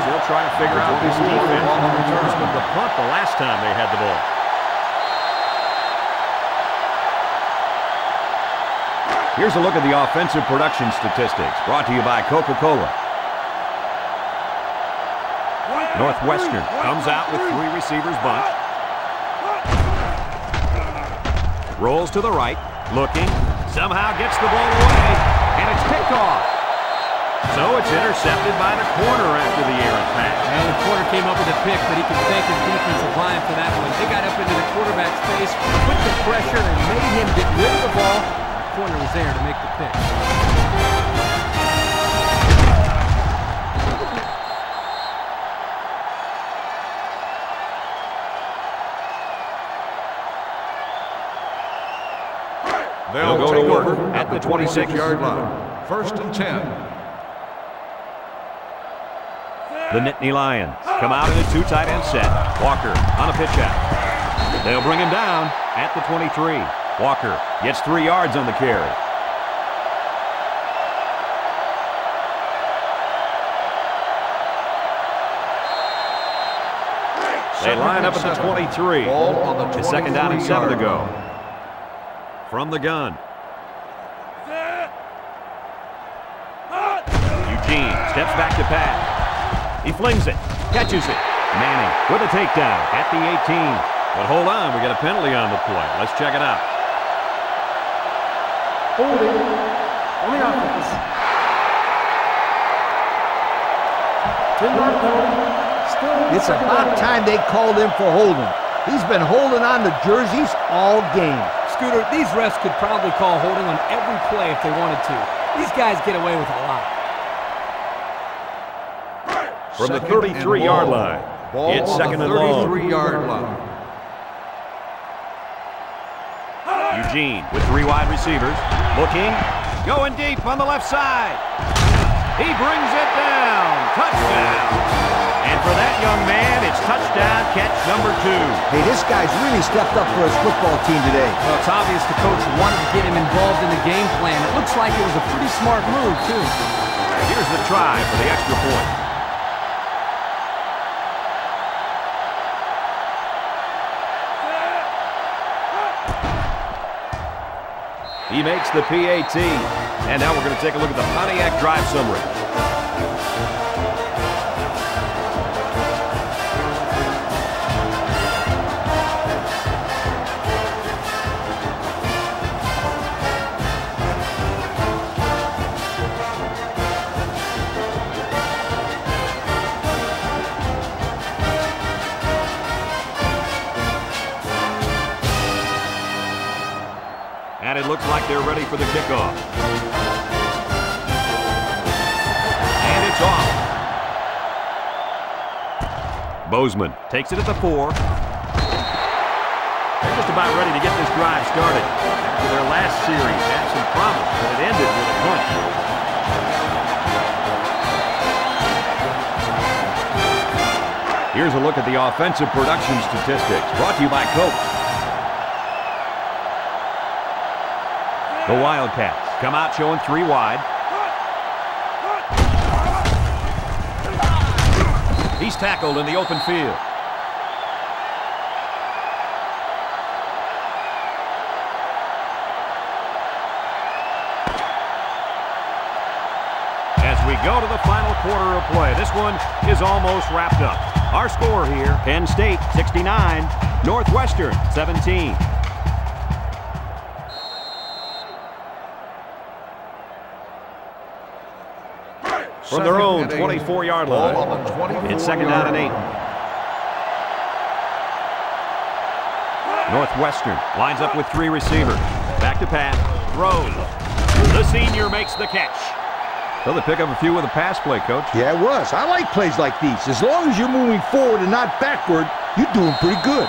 They'll try to figure out this defense returns from the punt the last time they had the ball. Here's a look at the offensive production statistics brought to you by Coca-Cola. Northwestern comes out with three receivers bunch. Rolls to the right, looking, somehow gets the ball away, and it's picked off. So it's intercepted by the corner after the errant pass. And the corner came up with a pick, but he can thank his defensive line for that one. They got up into the quarterback's face, put the pressure, and made him get rid of the ball. The corner was there to make the pick. They'll go to work at the 26-yard line. First and 10. The Nittany Lions come out in a two tight end set. Walker on a pitch out. They'll bring him down at the 23. Walker gets 3 yards on the carry. They line up at the 23. It's second down and 7 to go. From the gun. Eugene steps back to pass. He flings it, catches it. Manning with a takedown at the 18. But hold on, we got a penalty on the play. Let's check it out. Holding on the offense. It's about time they called him for holding. He's been holding on to jerseys all game. Scooter, these refs could probably call holding on every play if they wanted to. These guys get away with a lot. From the 33-yard line, it's second and long. Eugene with three wide receivers, looking, going deep on the left side. He brings it down, touchdown. And for that young man, it's touchdown catch number 2. Hey, this guy's really stepped up for his football team today. Well, it's obvious the coach wanted to get him involved in the game plan. It looks like it was a pretty smart move, too. Here's the try for the extra point. He makes the PAT. And now we're going to take a look at the Pontiac drive summary. And it looks like they're ready for the kickoff. And it's off. Bozeman takes it at the 4. They're just about ready to get this drive started. After their last series had some promise, but it ended with a punch. Here's a look at the offensive production statistics, brought to you by Coke. The Wildcats come out showing three wide. He's tackled in the open field. As we go to the final quarter of play, this one is almost wrapped up. Our score here, Penn State 69, Northwestern 17. From their own 24-yard line. It's second down and 8. Northwestern lines up with three receivers. Back to pass. Throws. The senior makes the catch. So they pick up a few with a pass play, Coach. Yeah, it was. I like plays like these. As long as you're moving forward and not backward, you're doing pretty good.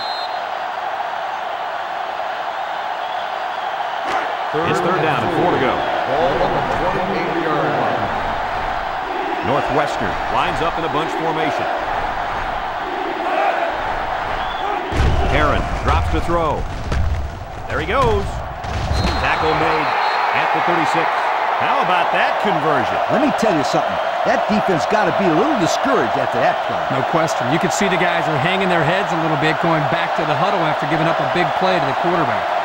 It's third down and 4 to go. Ball on the 28-yard line. Northwestern lines up in a bunch formation. Heron drops to throw. There he goes. Tackle made at the 36. How about that conversion? Let me tell you something. That defense got to be a little discouraged after that play. No question. You could see the guys are hanging their heads a little bit, going back to the huddle after giving up a big play to the quarterback.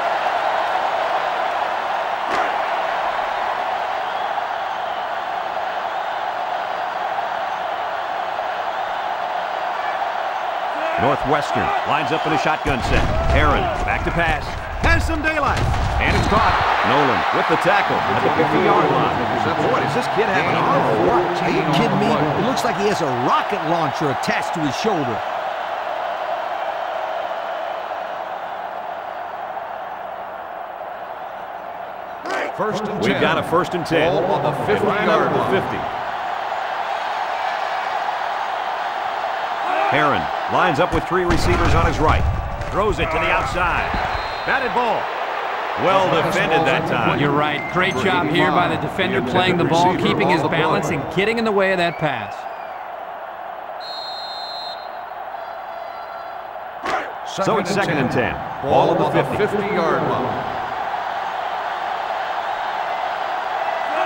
Northwestern lines up in a shotgun set. Heron back to pass. Has some daylight. And it's caught. Nolan with the tackle at the 50-yard line. Boy, does this kid have an arm for what? Are you kidding me? It looks like he has a rocket launcher attached to his shoulder. First and 10. We've got a first and 10. All on the 50-yard line. 50. Heron lines up with three receivers on his right. Throws it to the outside. Batted ball. Well defended that time. You're right. Great job here by the defender playing the ball, keeping his balance and getting in the way of that pass. So it's second and 10. Ball on the 50-yard line.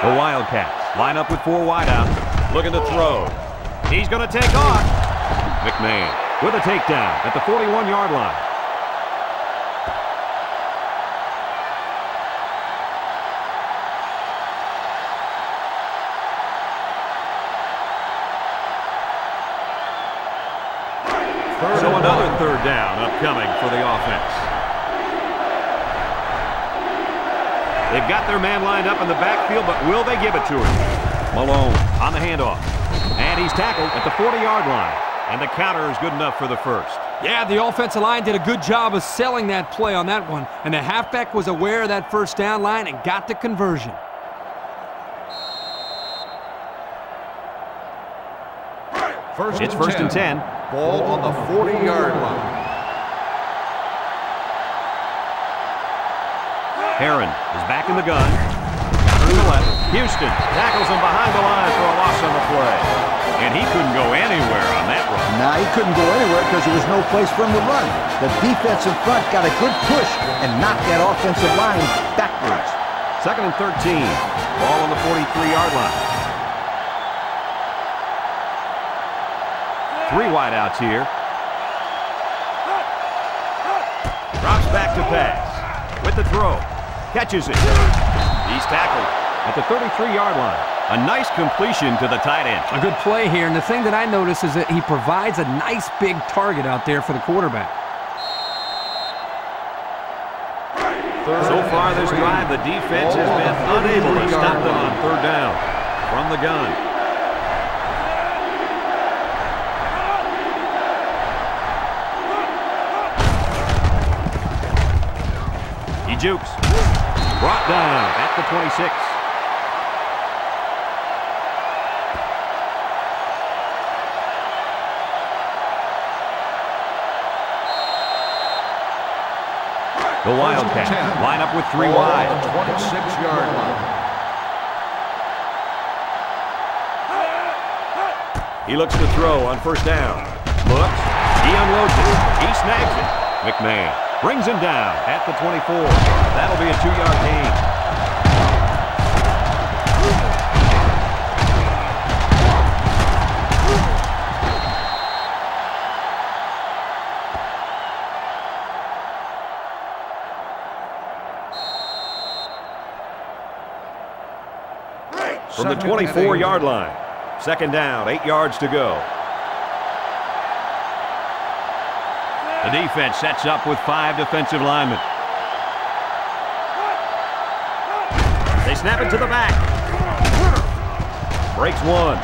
The Wildcats line up with four wideouts. Looking to throw. He's going to take off. McMahon with a takedown at the 41-yard line. So another third down upcoming for the offense. They've got their man lined up in the backfield, but will they give it to him? Malone on the handoff. And he's tackled at the 40-yard line. And the counter is good enough for the first. Yeah, the offensive line did a good job of selling that play on that one. And the halfback was aware of that first down line and got the conversion. It's first and 10. Ball on the 40-yard line. Heron is back in the gun. Through the left. Houston tackles him behind the line for a loss on the play. And he couldn't go anywhere on that run. Nah, he couldn't go anywhere because there was no place for him to run. The defense in front got a good push and knocked that offensive line backwards. Second and 13. Ball on the 43-yard line. Three wideouts here. Drops back to pass. With the throw. Catches it. He's tackled at the 33-yard line. A nice completion to the tight end. A good play here, and the thing that I notice is that he provides a nice big target out there for the quarterback. So far this drive, the defense has been unable to stop them on third down from the gun. He jukes. Brought down at the 26. The Wildcats line up with three wide. 26-yard line. He looks to throw on first down. Looks. He unloads it. He snags it. McMahon brings him down at the 24. That'll be a 2-yard gain. From the 24-yard line. Second down, 8 yards to go. The defense sets up with 5 defensive linemen. They snap it to the back. Breaks one.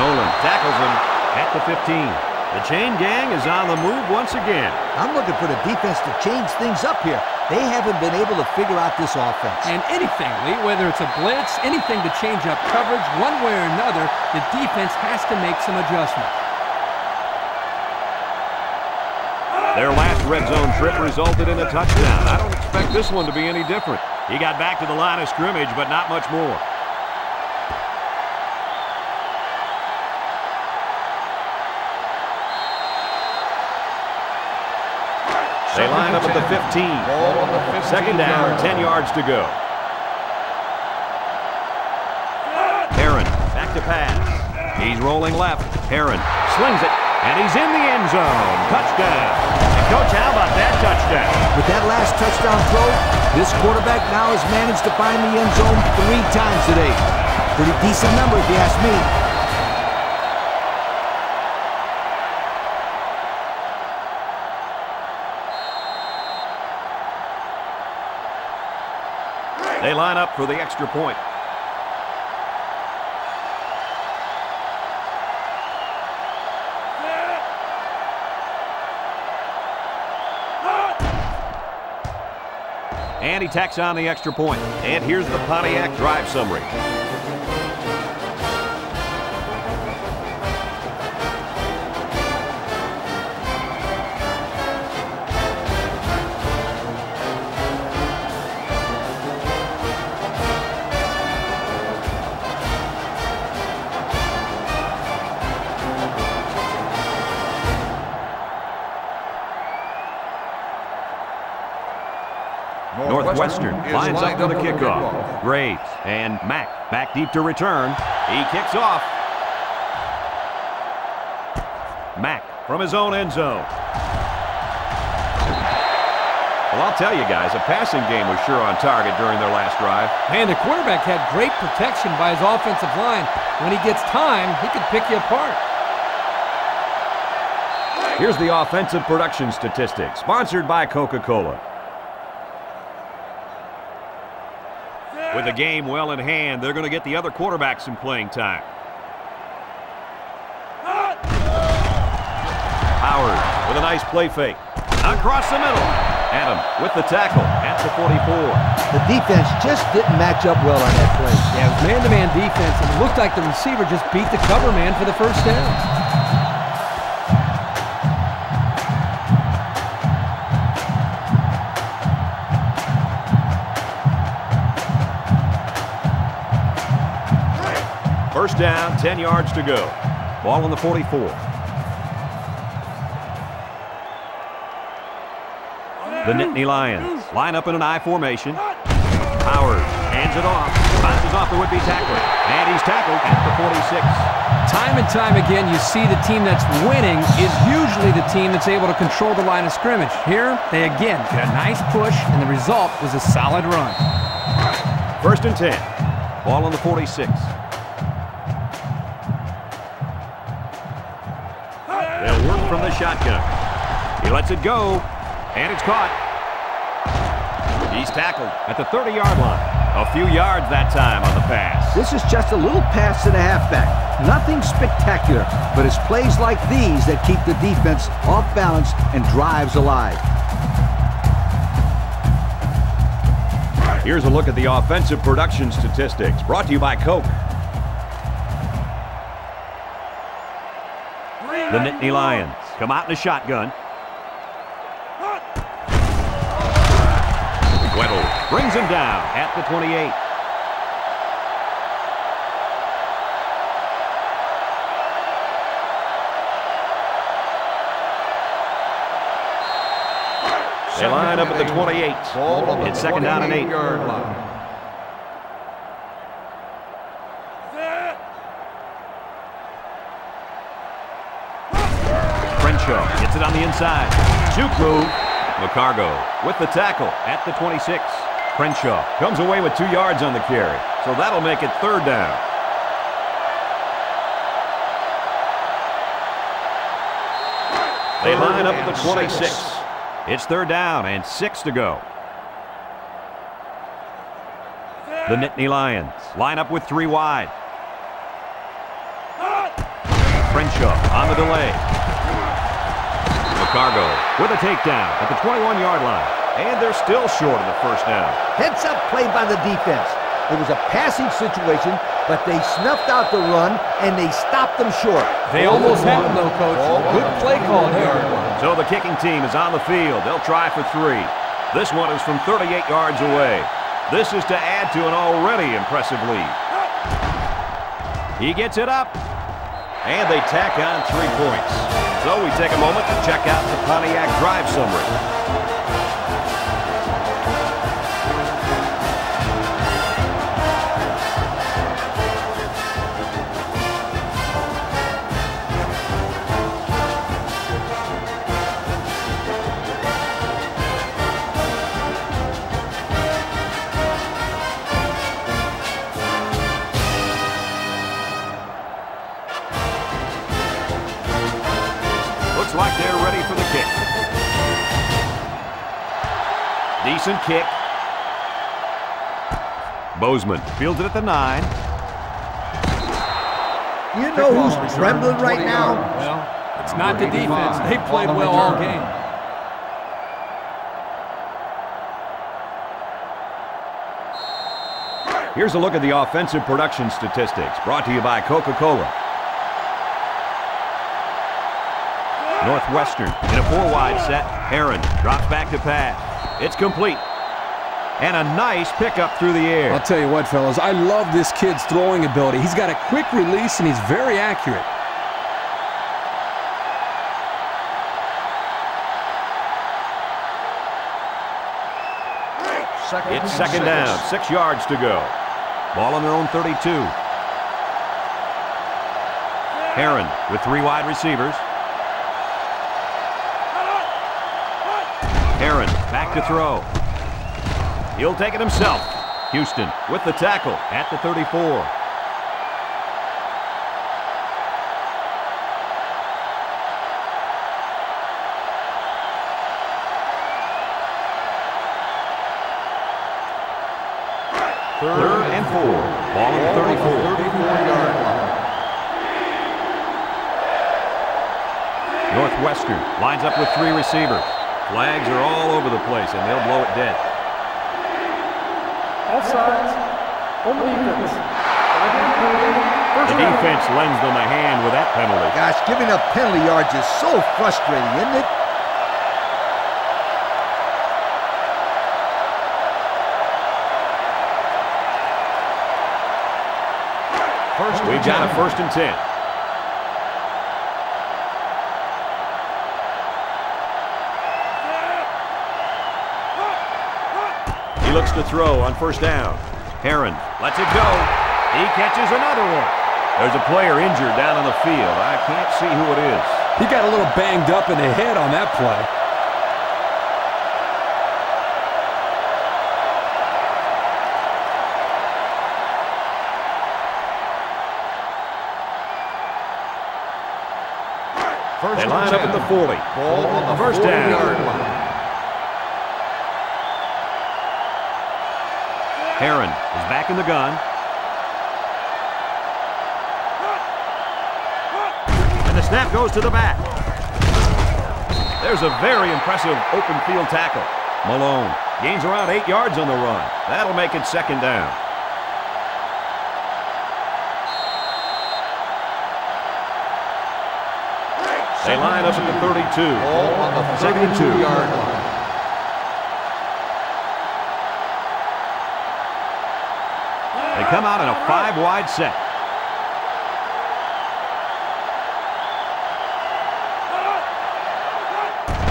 Nolan tackles him at the 15. The chain gang is on the move once again. I'm looking for the defense to change things up here. They haven't been able to figure out this offense. And anything, Lee, whether it's a blitz, anything to change up coverage, one way or another, the defense has to make some adjustments. Their last red zone trip resulted in a touchdown. I don't expect this one to be any different. He got back to the line of scrimmage, but not much more. They line up at the 15. Second down, 10 yards to go. Heron, back to pass. He's rolling left. Heron slings it, and he's in the end zone. Touchdown. And Coach, how about that touchdown? With that last touchdown throw, this quarterback now has managed to find the end zone 3 times today. Pretty decent number, if you ask me. They line up for the extra point. And he tacks on the extra point. And here's the Pontiac drive summary. Northwestern lines up for the kickoff. Graves and Mack back deep to return. He kicks off. Mack from his own end zone. Well, I'll tell you guys, a passing game was sure on target during their last drive. Man, the quarterback had great protection by his offensive line. When he gets time, he can pick you apart. Here's the offensive production statistics, sponsored by Coca-Cola. With the game well in hand, they're going to get the other quarterback some playing time. Howard with a nice play fake. Across the middle. Adam with the tackle at the 44. The defense just didn't match up well on that play. Yeah, it was man-to-man defense, and it looked like the receiver just beat the cover man for the first down. First down, 10 yards to go. Ball on the 44. The Nittany Lions line up in an I formation. Powers hands it off. Bounces off the would-be tackler. And he's tackled at the 46. Time and time again, you see the team that's winning is usually the team that's able to control the line of scrimmage. Here, they again get a nice push, and the result was a solid run. First and 10. Ball on the 46. From the shotgun. He lets it go, and it's caught. He's tackled at the 30-yard line. A few yards that time on the pass. This is just a little pass to the halfback. Nothing spectacular, but it's plays like these that keep the defense off balance and drives alive. Here's a look at the offensive production statistics, brought to you by Coke. The Nittany Lions come out in a shotgun. brings him down at the 28. They line up at the 28. It's second down and 8. Crenshaw gets it on the inside. Juke move. McCargo with the tackle at the 26. Crenshaw comes away with 2 yards on the carry, so that'll make it third down. They line up at the 26. It's third down and 6 to go. The Nittany Lions line up with 3 wide. Crenshaw on the delay. McCargo with a takedown at the 21-yard line. And they're still short of the first down. Heads up play by the defense. It was a passing situation, but they snuffed out the run, and they stopped them short. They almost had them, though, Coach. Good play call here. So the kicking team is on the field. They'll try for 3. This one is from 38 yards away. This is to add to an already impressive lead. He gets it up. And they tack on 3 points. So we take a moment to check out the Pontiac drive summary. Decent kick. Bozeman fields it at the 9. You know who's trembling right now? Well, it's not the defense. They played well all game. Here's a look at the offensive production statistics brought to you by Coca-Cola. Northwestern in a 4-wide set. Heron drops back to pass. It's complete. And a nice pickup through the air. I'll tell you what, fellas, I love this kid's throwing ability. He's got a quick release, and he's very accurate. It's second down, 6 yards to go. Ball on their own 32. Heron with 3 wide receivers. Heron back to throw. He'll take it himself. Houston with the tackle at the 34. Third and 4. Ball at the 34-yard line. Northwestern lines up with 3 receivers. Flags are all over the place, and they'll blow it dead. The defense lends them a hand with that penalty. Gosh, giving up penalty yards is so frustrating, isn't it? We've got a first and 10. Looks to throw on first down. Heron lets it go. He catches another one. There's a player injured down on the field. I can't see who it is. He got a little banged up in the head on that play. They line up at the 40. Ball on the first down. Heron is back in the gun. And the snap goes to the back. There's a very impressive open field tackle. Malone gains around 8 yards on the run. That'll make it second down. They line up at the 32. All on the 32-yard line. They come out in a five-wide set.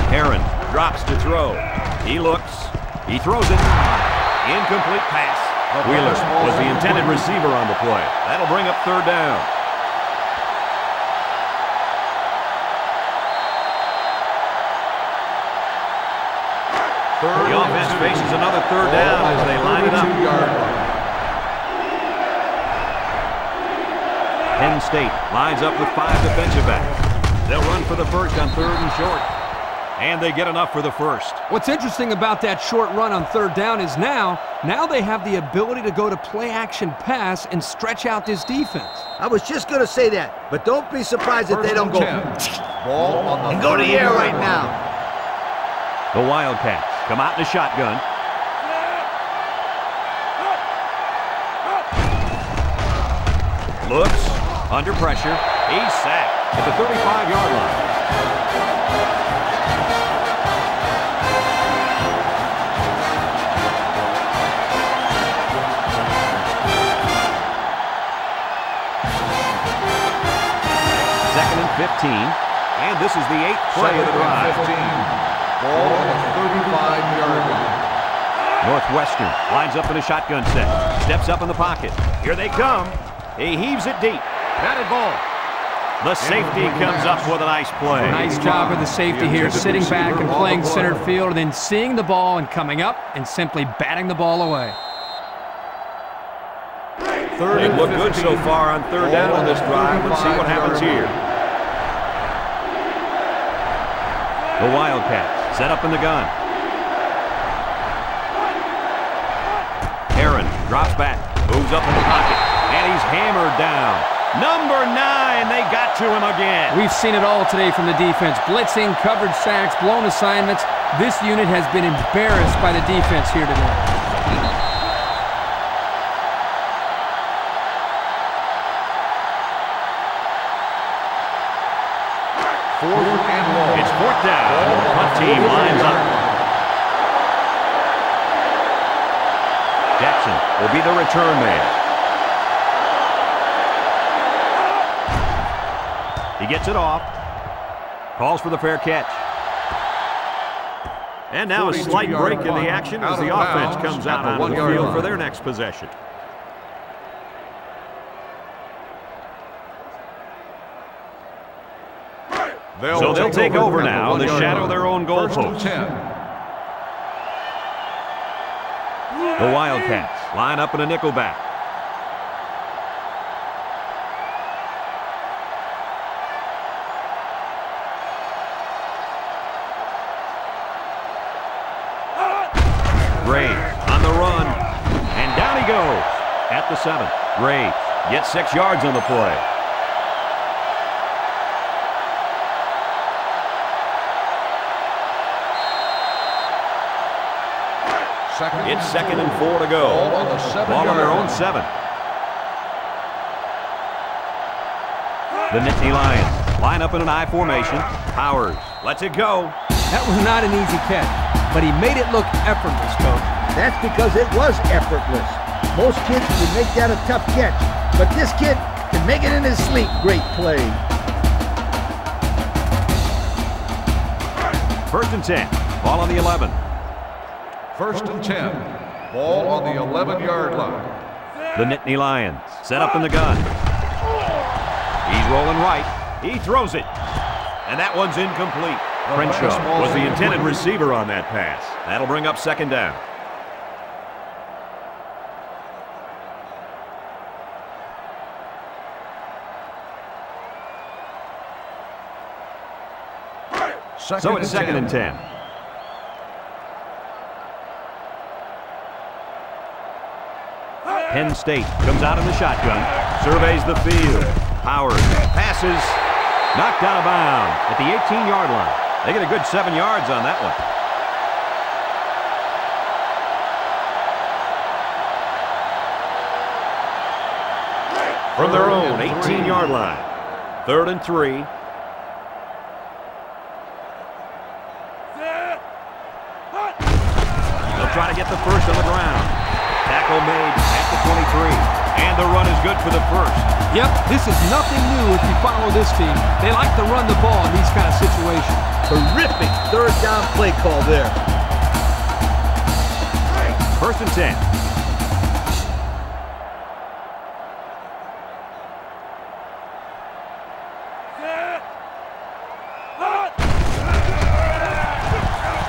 Heron drops to throw. He looks. He throws it. Incomplete pass. Wheeler was the intended receiver on the play. That'll bring up third down. The offense faces another third down as they line it up. Penn State lines up with five defensive backs. They'll run for the first on third and short. And they get enough for the first. What's interesting about that short run on third down is now they have the ability to go to play-action pass and stretch out this defense. I was just going to say that, but don't be surprised if they don't go and go to the air right now. The Wildcats come out in a shotgun. Looks under pressure. He's sacked at the 35-yard line. Second and 15. And this is the eighth play of the drive. Ball on the 35-yard line. Northwestern lines up in a shotgun set. Steps up in the pocket. Here they come. He heaves it deep. Batted ball. The safety comes up with a nice play. Nice job with the safety here, sitting back and playing center field, and then seeing the ball and coming up and simply batting the ball away. They've looked good so far on third down on this drive. Let's see what happens here. The Wildcats set up in the gun. Heron drops back, moves up in the pocket, and he's hammered down. Number 9, they got to him again. We've seen it all today from the defense. Blitzing, coverage sacks, blown assignments. This unit has been embarrassed by the defense here today. Team lines up. Jackson will be the return man. He gets it off. Calls for the fair catch. And now a slight break in the action as the offense comes out on the field for their next possession. So they'll take over now. They shadow their own goalpost. The Wildcats line up in a nickel back. Graves on the run. And down he goes at the 7. Graves gets 6 yards on the play. It's second and 4 to go. Ball on their own 7. The Nittany Lions line up in an I formation. Powers lets it go. That was not an easy catch, but he made it look effortless, Coach. That's because it was effortless. Most kids would make that a tough catch, but this kid can make it in his sleep. Great play. First and 10. Ball on the 11. First and 10. Ball on the 11-yard line. The Nittany Lions set up in the gun. He's rolling right. He throws it. And that one's incomplete. Crenshaw was the intended receiver on that pass. That'll bring up second down. So it's second and 10. Penn State comes out in the shotgun, surveys the field. Howard passes, knocked out of bounds at the 18-yard line. They get a good 7 yards on that one. From their own 18-yard line, 3rd and 3. They'll try to get the first on the ground. Tackle made at the 23. And the run is good for the first. Yep, this is nothing new if you follow this team. They like to run the ball in these kind of situations. Terrific third down play call there. First and 10.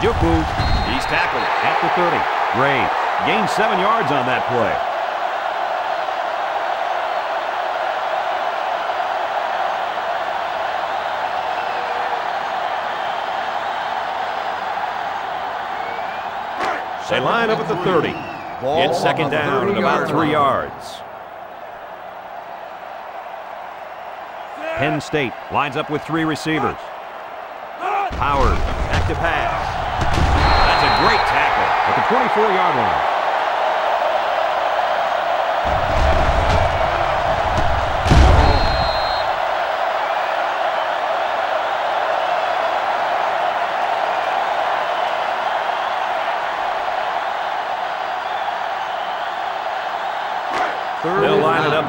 Jupu, he's tackled at the 30. Graves gained 7 yards on that play. They line up at the 30. It's second down at about 3 yards. Penn State lines up with three receivers. Howard, back to pass. That's a great tackle at the 24-yard line.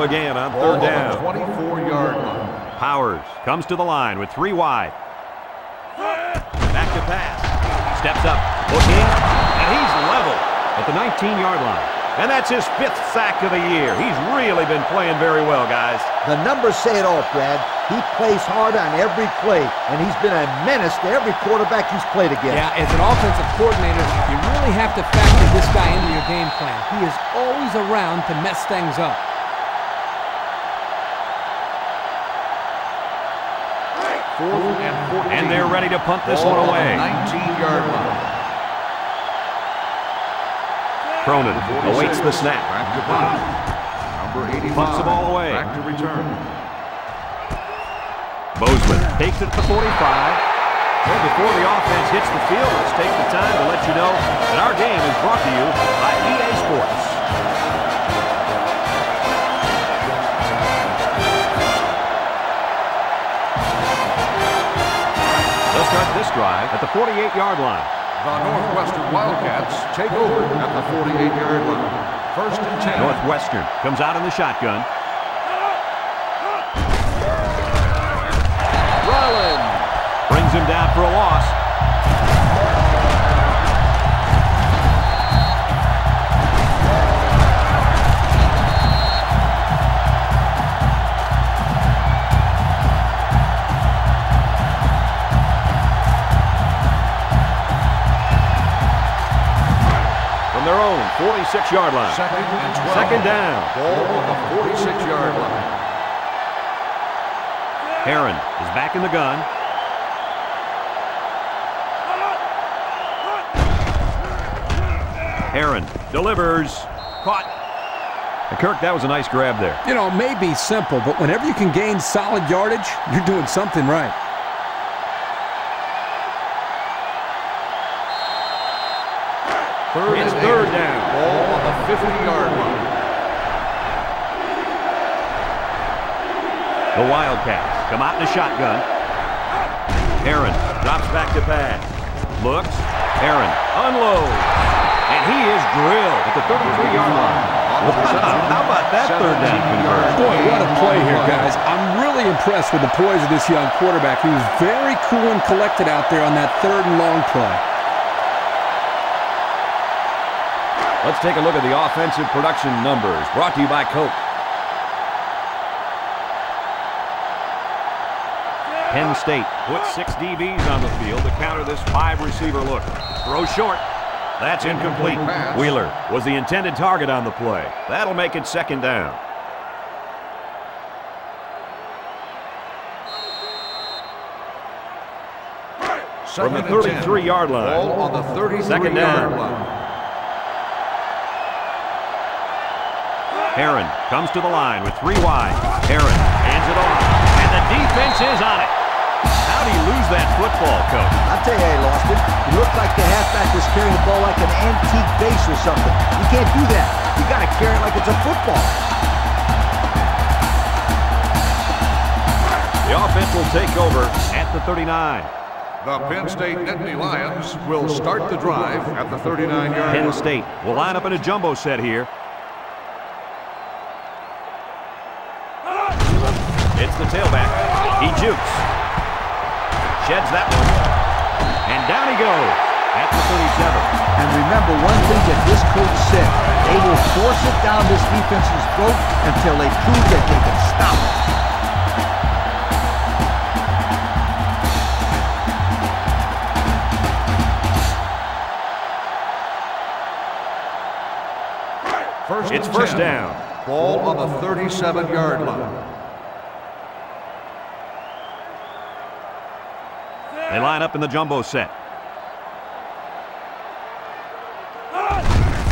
Again on third down. 24-yard line. Powers comes to the line with three wide. Back to pass. Steps up, looking, and he's level at the 19-yard line. And that's his fifth sack of the year. He's really been playing very well, guys. The numbers say it all, Brad. He plays hard on every play, and he's been a menace to every quarterback he's played against. Yeah, as an offensive coordinator, you really have to factor this guy into your game plan. He is always around to mess things up. And they're ready to punt this one away. 19-yard line. Cronin awaits the snap. Back to punt. Number 85. Punts the ball away. Back to return. Bozeman takes it to the 45. Well, before the offense hits the field, let's take the time to let you know that our game is brought to you by EA Sports. This drive at the 48-yard line. The Northwestern Wildcats take over at the 48-yard line. First and 10. Northwestern comes out in the shotgun. Rollin brings him down for a loss. Their own 46-yard line. Second down. Ball on the 46-yard line. Heron is back in the gun. Heron delivers. Caught. And Kirk, that was a nice grab there. You know, it may be simple, but whenever you can gain solid yardage, you're doing something right. It's third down. Ball on the 50-yard line. The Wildcats come out in a shotgun. Heron drops back to pass. Looks. Heron unloads. And he is drilled at the 33-yard line. How about that third down conversion? Boy, what a play here, guys. I'm really impressed with the poise of this young quarterback. He was very cool and collected out there on that third and long play. Let's take a look at the offensive production numbers brought to you by Coke. Penn State put six DBs on the field to counter this five-receiver look. Throw short. That's incomplete. Wheeler was the intended target on the play. That'll make it second down. From the 33-yard line. Ball on the 33-yard line. Heron comes to the line with three wide. Heron hands it off, and the defense is on it. How do you lose that football, Coach? I'll tell you how he lost it. It looked like the halfback was carrying the ball like an antique base or something. You can't do that. You got to carry it like it's a football. The offense will take over at the 39. The Penn State Nittany Lions will start the drive at the 39-yard line. Penn State will line up in a jumbo set here. It's the tailback. He jukes. Sheds that one. And down he goes at the 37. And remember one thing that this coach said. They will force it down this defense's throat until they prove that they can stop it. It's first down. Ball on the 37-yard line. They line up in the jumbo set.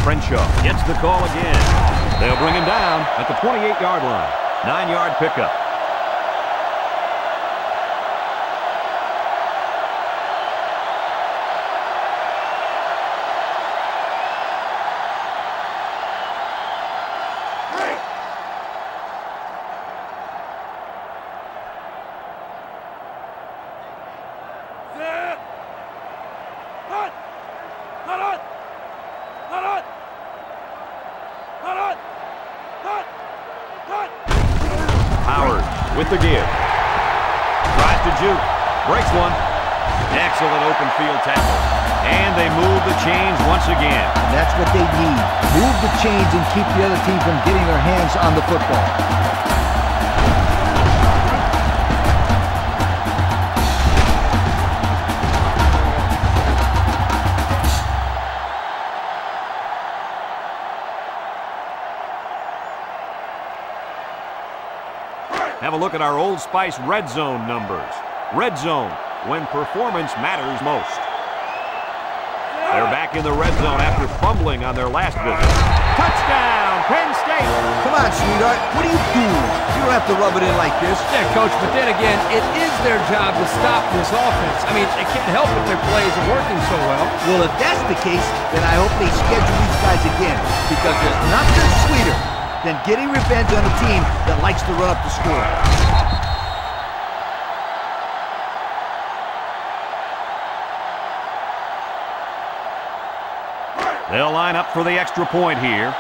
Crenshaw gets the call again. They'll bring him down at the 28-yard line. 9-yard pickup. Howard with the give. Tries to juke. Breaks one. Excellent open field tackle. And they move the chains once again. And that's what they need. Move the chains and keep the other team from getting their hands on the football. Have a look at our Old Spice red zone numbers. Red zone, when performance matters most. They're back in the red zone after fumbling on their last visit. Touchdown, Penn State! Come on, sweetheart, what are you doing? You don't have to rub it in like this. Yeah, Coach, but then again, it is their job to stop this offense. I mean, they can't help if their plays are working so well. Well, if that's the case, then I hope they schedule these guys again, because there's nothing sweeter than getting revenge on a team that likes to run up the score. They'll line up for the extra point here.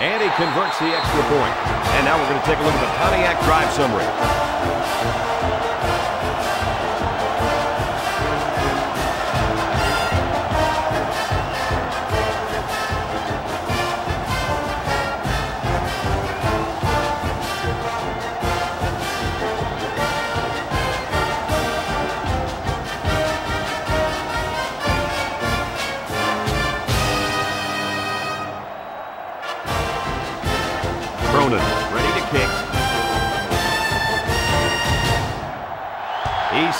And he converts the extra point. And now we're going to take a look at the Pontiac drive summary.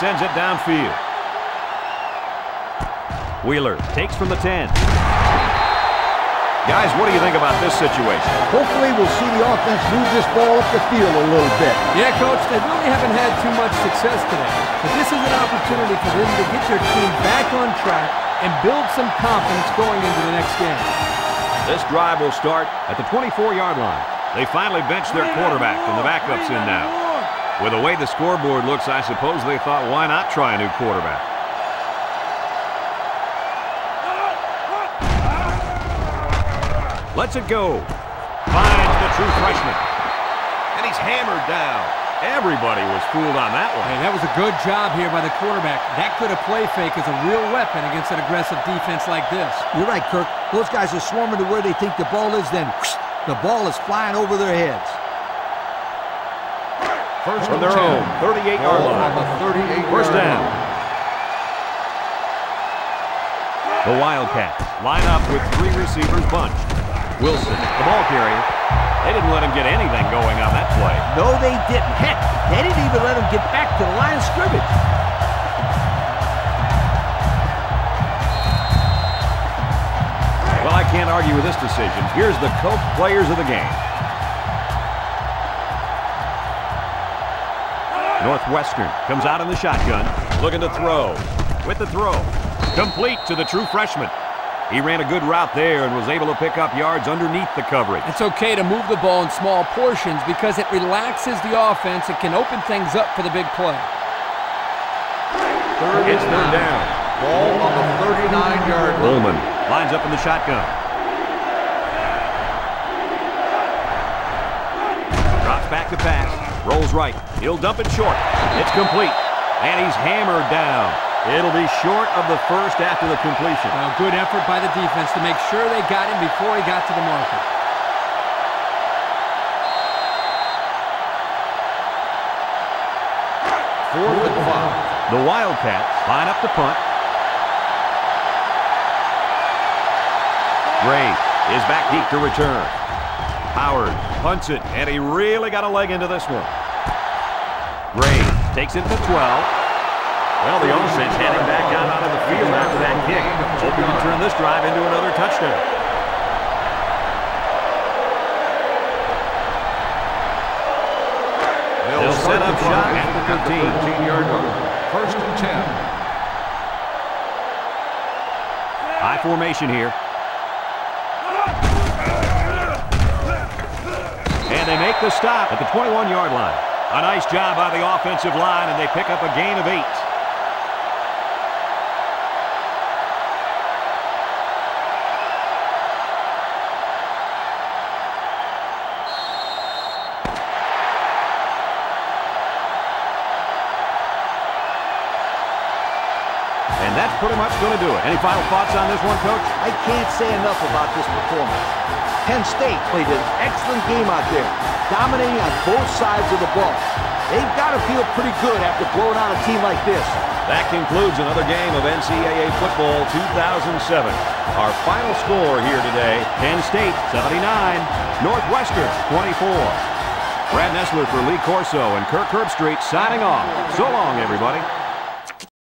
Sends it downfield. Wheeler takes from the 10. Guys, what do you think about this situation? Hopefully we'll see the offense move this ball up the field a little bit. Yeah, Coach, they really haven't had too much success today. But this is an opportunity for them to get their team back on track and build some confidence going into the next game. This drive will start at the 24-yard line. They finally benched their quarterback, and the backup's in now. With the way the scoreboard looks, I suppose they thought, why not try a new quarterback? Let's it go. Finds the true freshman. And he's hammered down. Everybody was fooled on that one. And that was a good job here by the quarterback. That could a play fake is a real weapon against an aggressive defense like this. You're right, Kirk. Those guys are swarming to where they think the ball is, then whoosh, the ball is flying over their heads. First from their own 38-yard line. First down. The Wildcats line up with three receivers bunched. Wilson, the ball carrier. They didn't let him get anything going on that play. No, they didn't. Heck, they didn't even let him get back to the line of scrimmage. Well, I can't argue with this decision. Here's the Coke players of the game. Northwestern comes out in the shotgun, looking to throw. With the throw, complete to the true freshman. He ran a good route there and was able to pick up yards underneath the coverage. It's okay to move the ball in small portions because it relaxes the offense and can open things up for the big play. It's third down. Ball on the 39-yard line. Coleman lines up in the shotgun. Drops back to pass. Rolls right. He'll dump it short. It's complete. And he's hammered down. It'll be short of the first after the completion. Well, good effort by the defense to make sure they got him before he got to the marker. Fourth and five. The Wildcats line up to punt. Graves is back deep to return. Howard punts it, and he really got a leg into this one. Graves takes it to 12. Well, the offense heading back out onto the field after that kick, hoping to turn this drive into another touchdown. Set up shot at the 15-yard line. First and 10. High formation here. And they make the stop at the 21-yard line. A nice job by the offensive line, and they pick up a gain of 8. Pretty much going to do it. Any final thoughts on this one, Coach? I can't say enough about this performance. Penn State played an excellent game out there, dominating on both sides of the ball. They've got to feel pretty good after blowing out a team like this. That concludes another game of NCAA football 2007. Our final score here today, Penn State 79, Northwestern 24. Brad Nessler for Lee Corso and Kirk Herbstreit signing off. So long, everybody.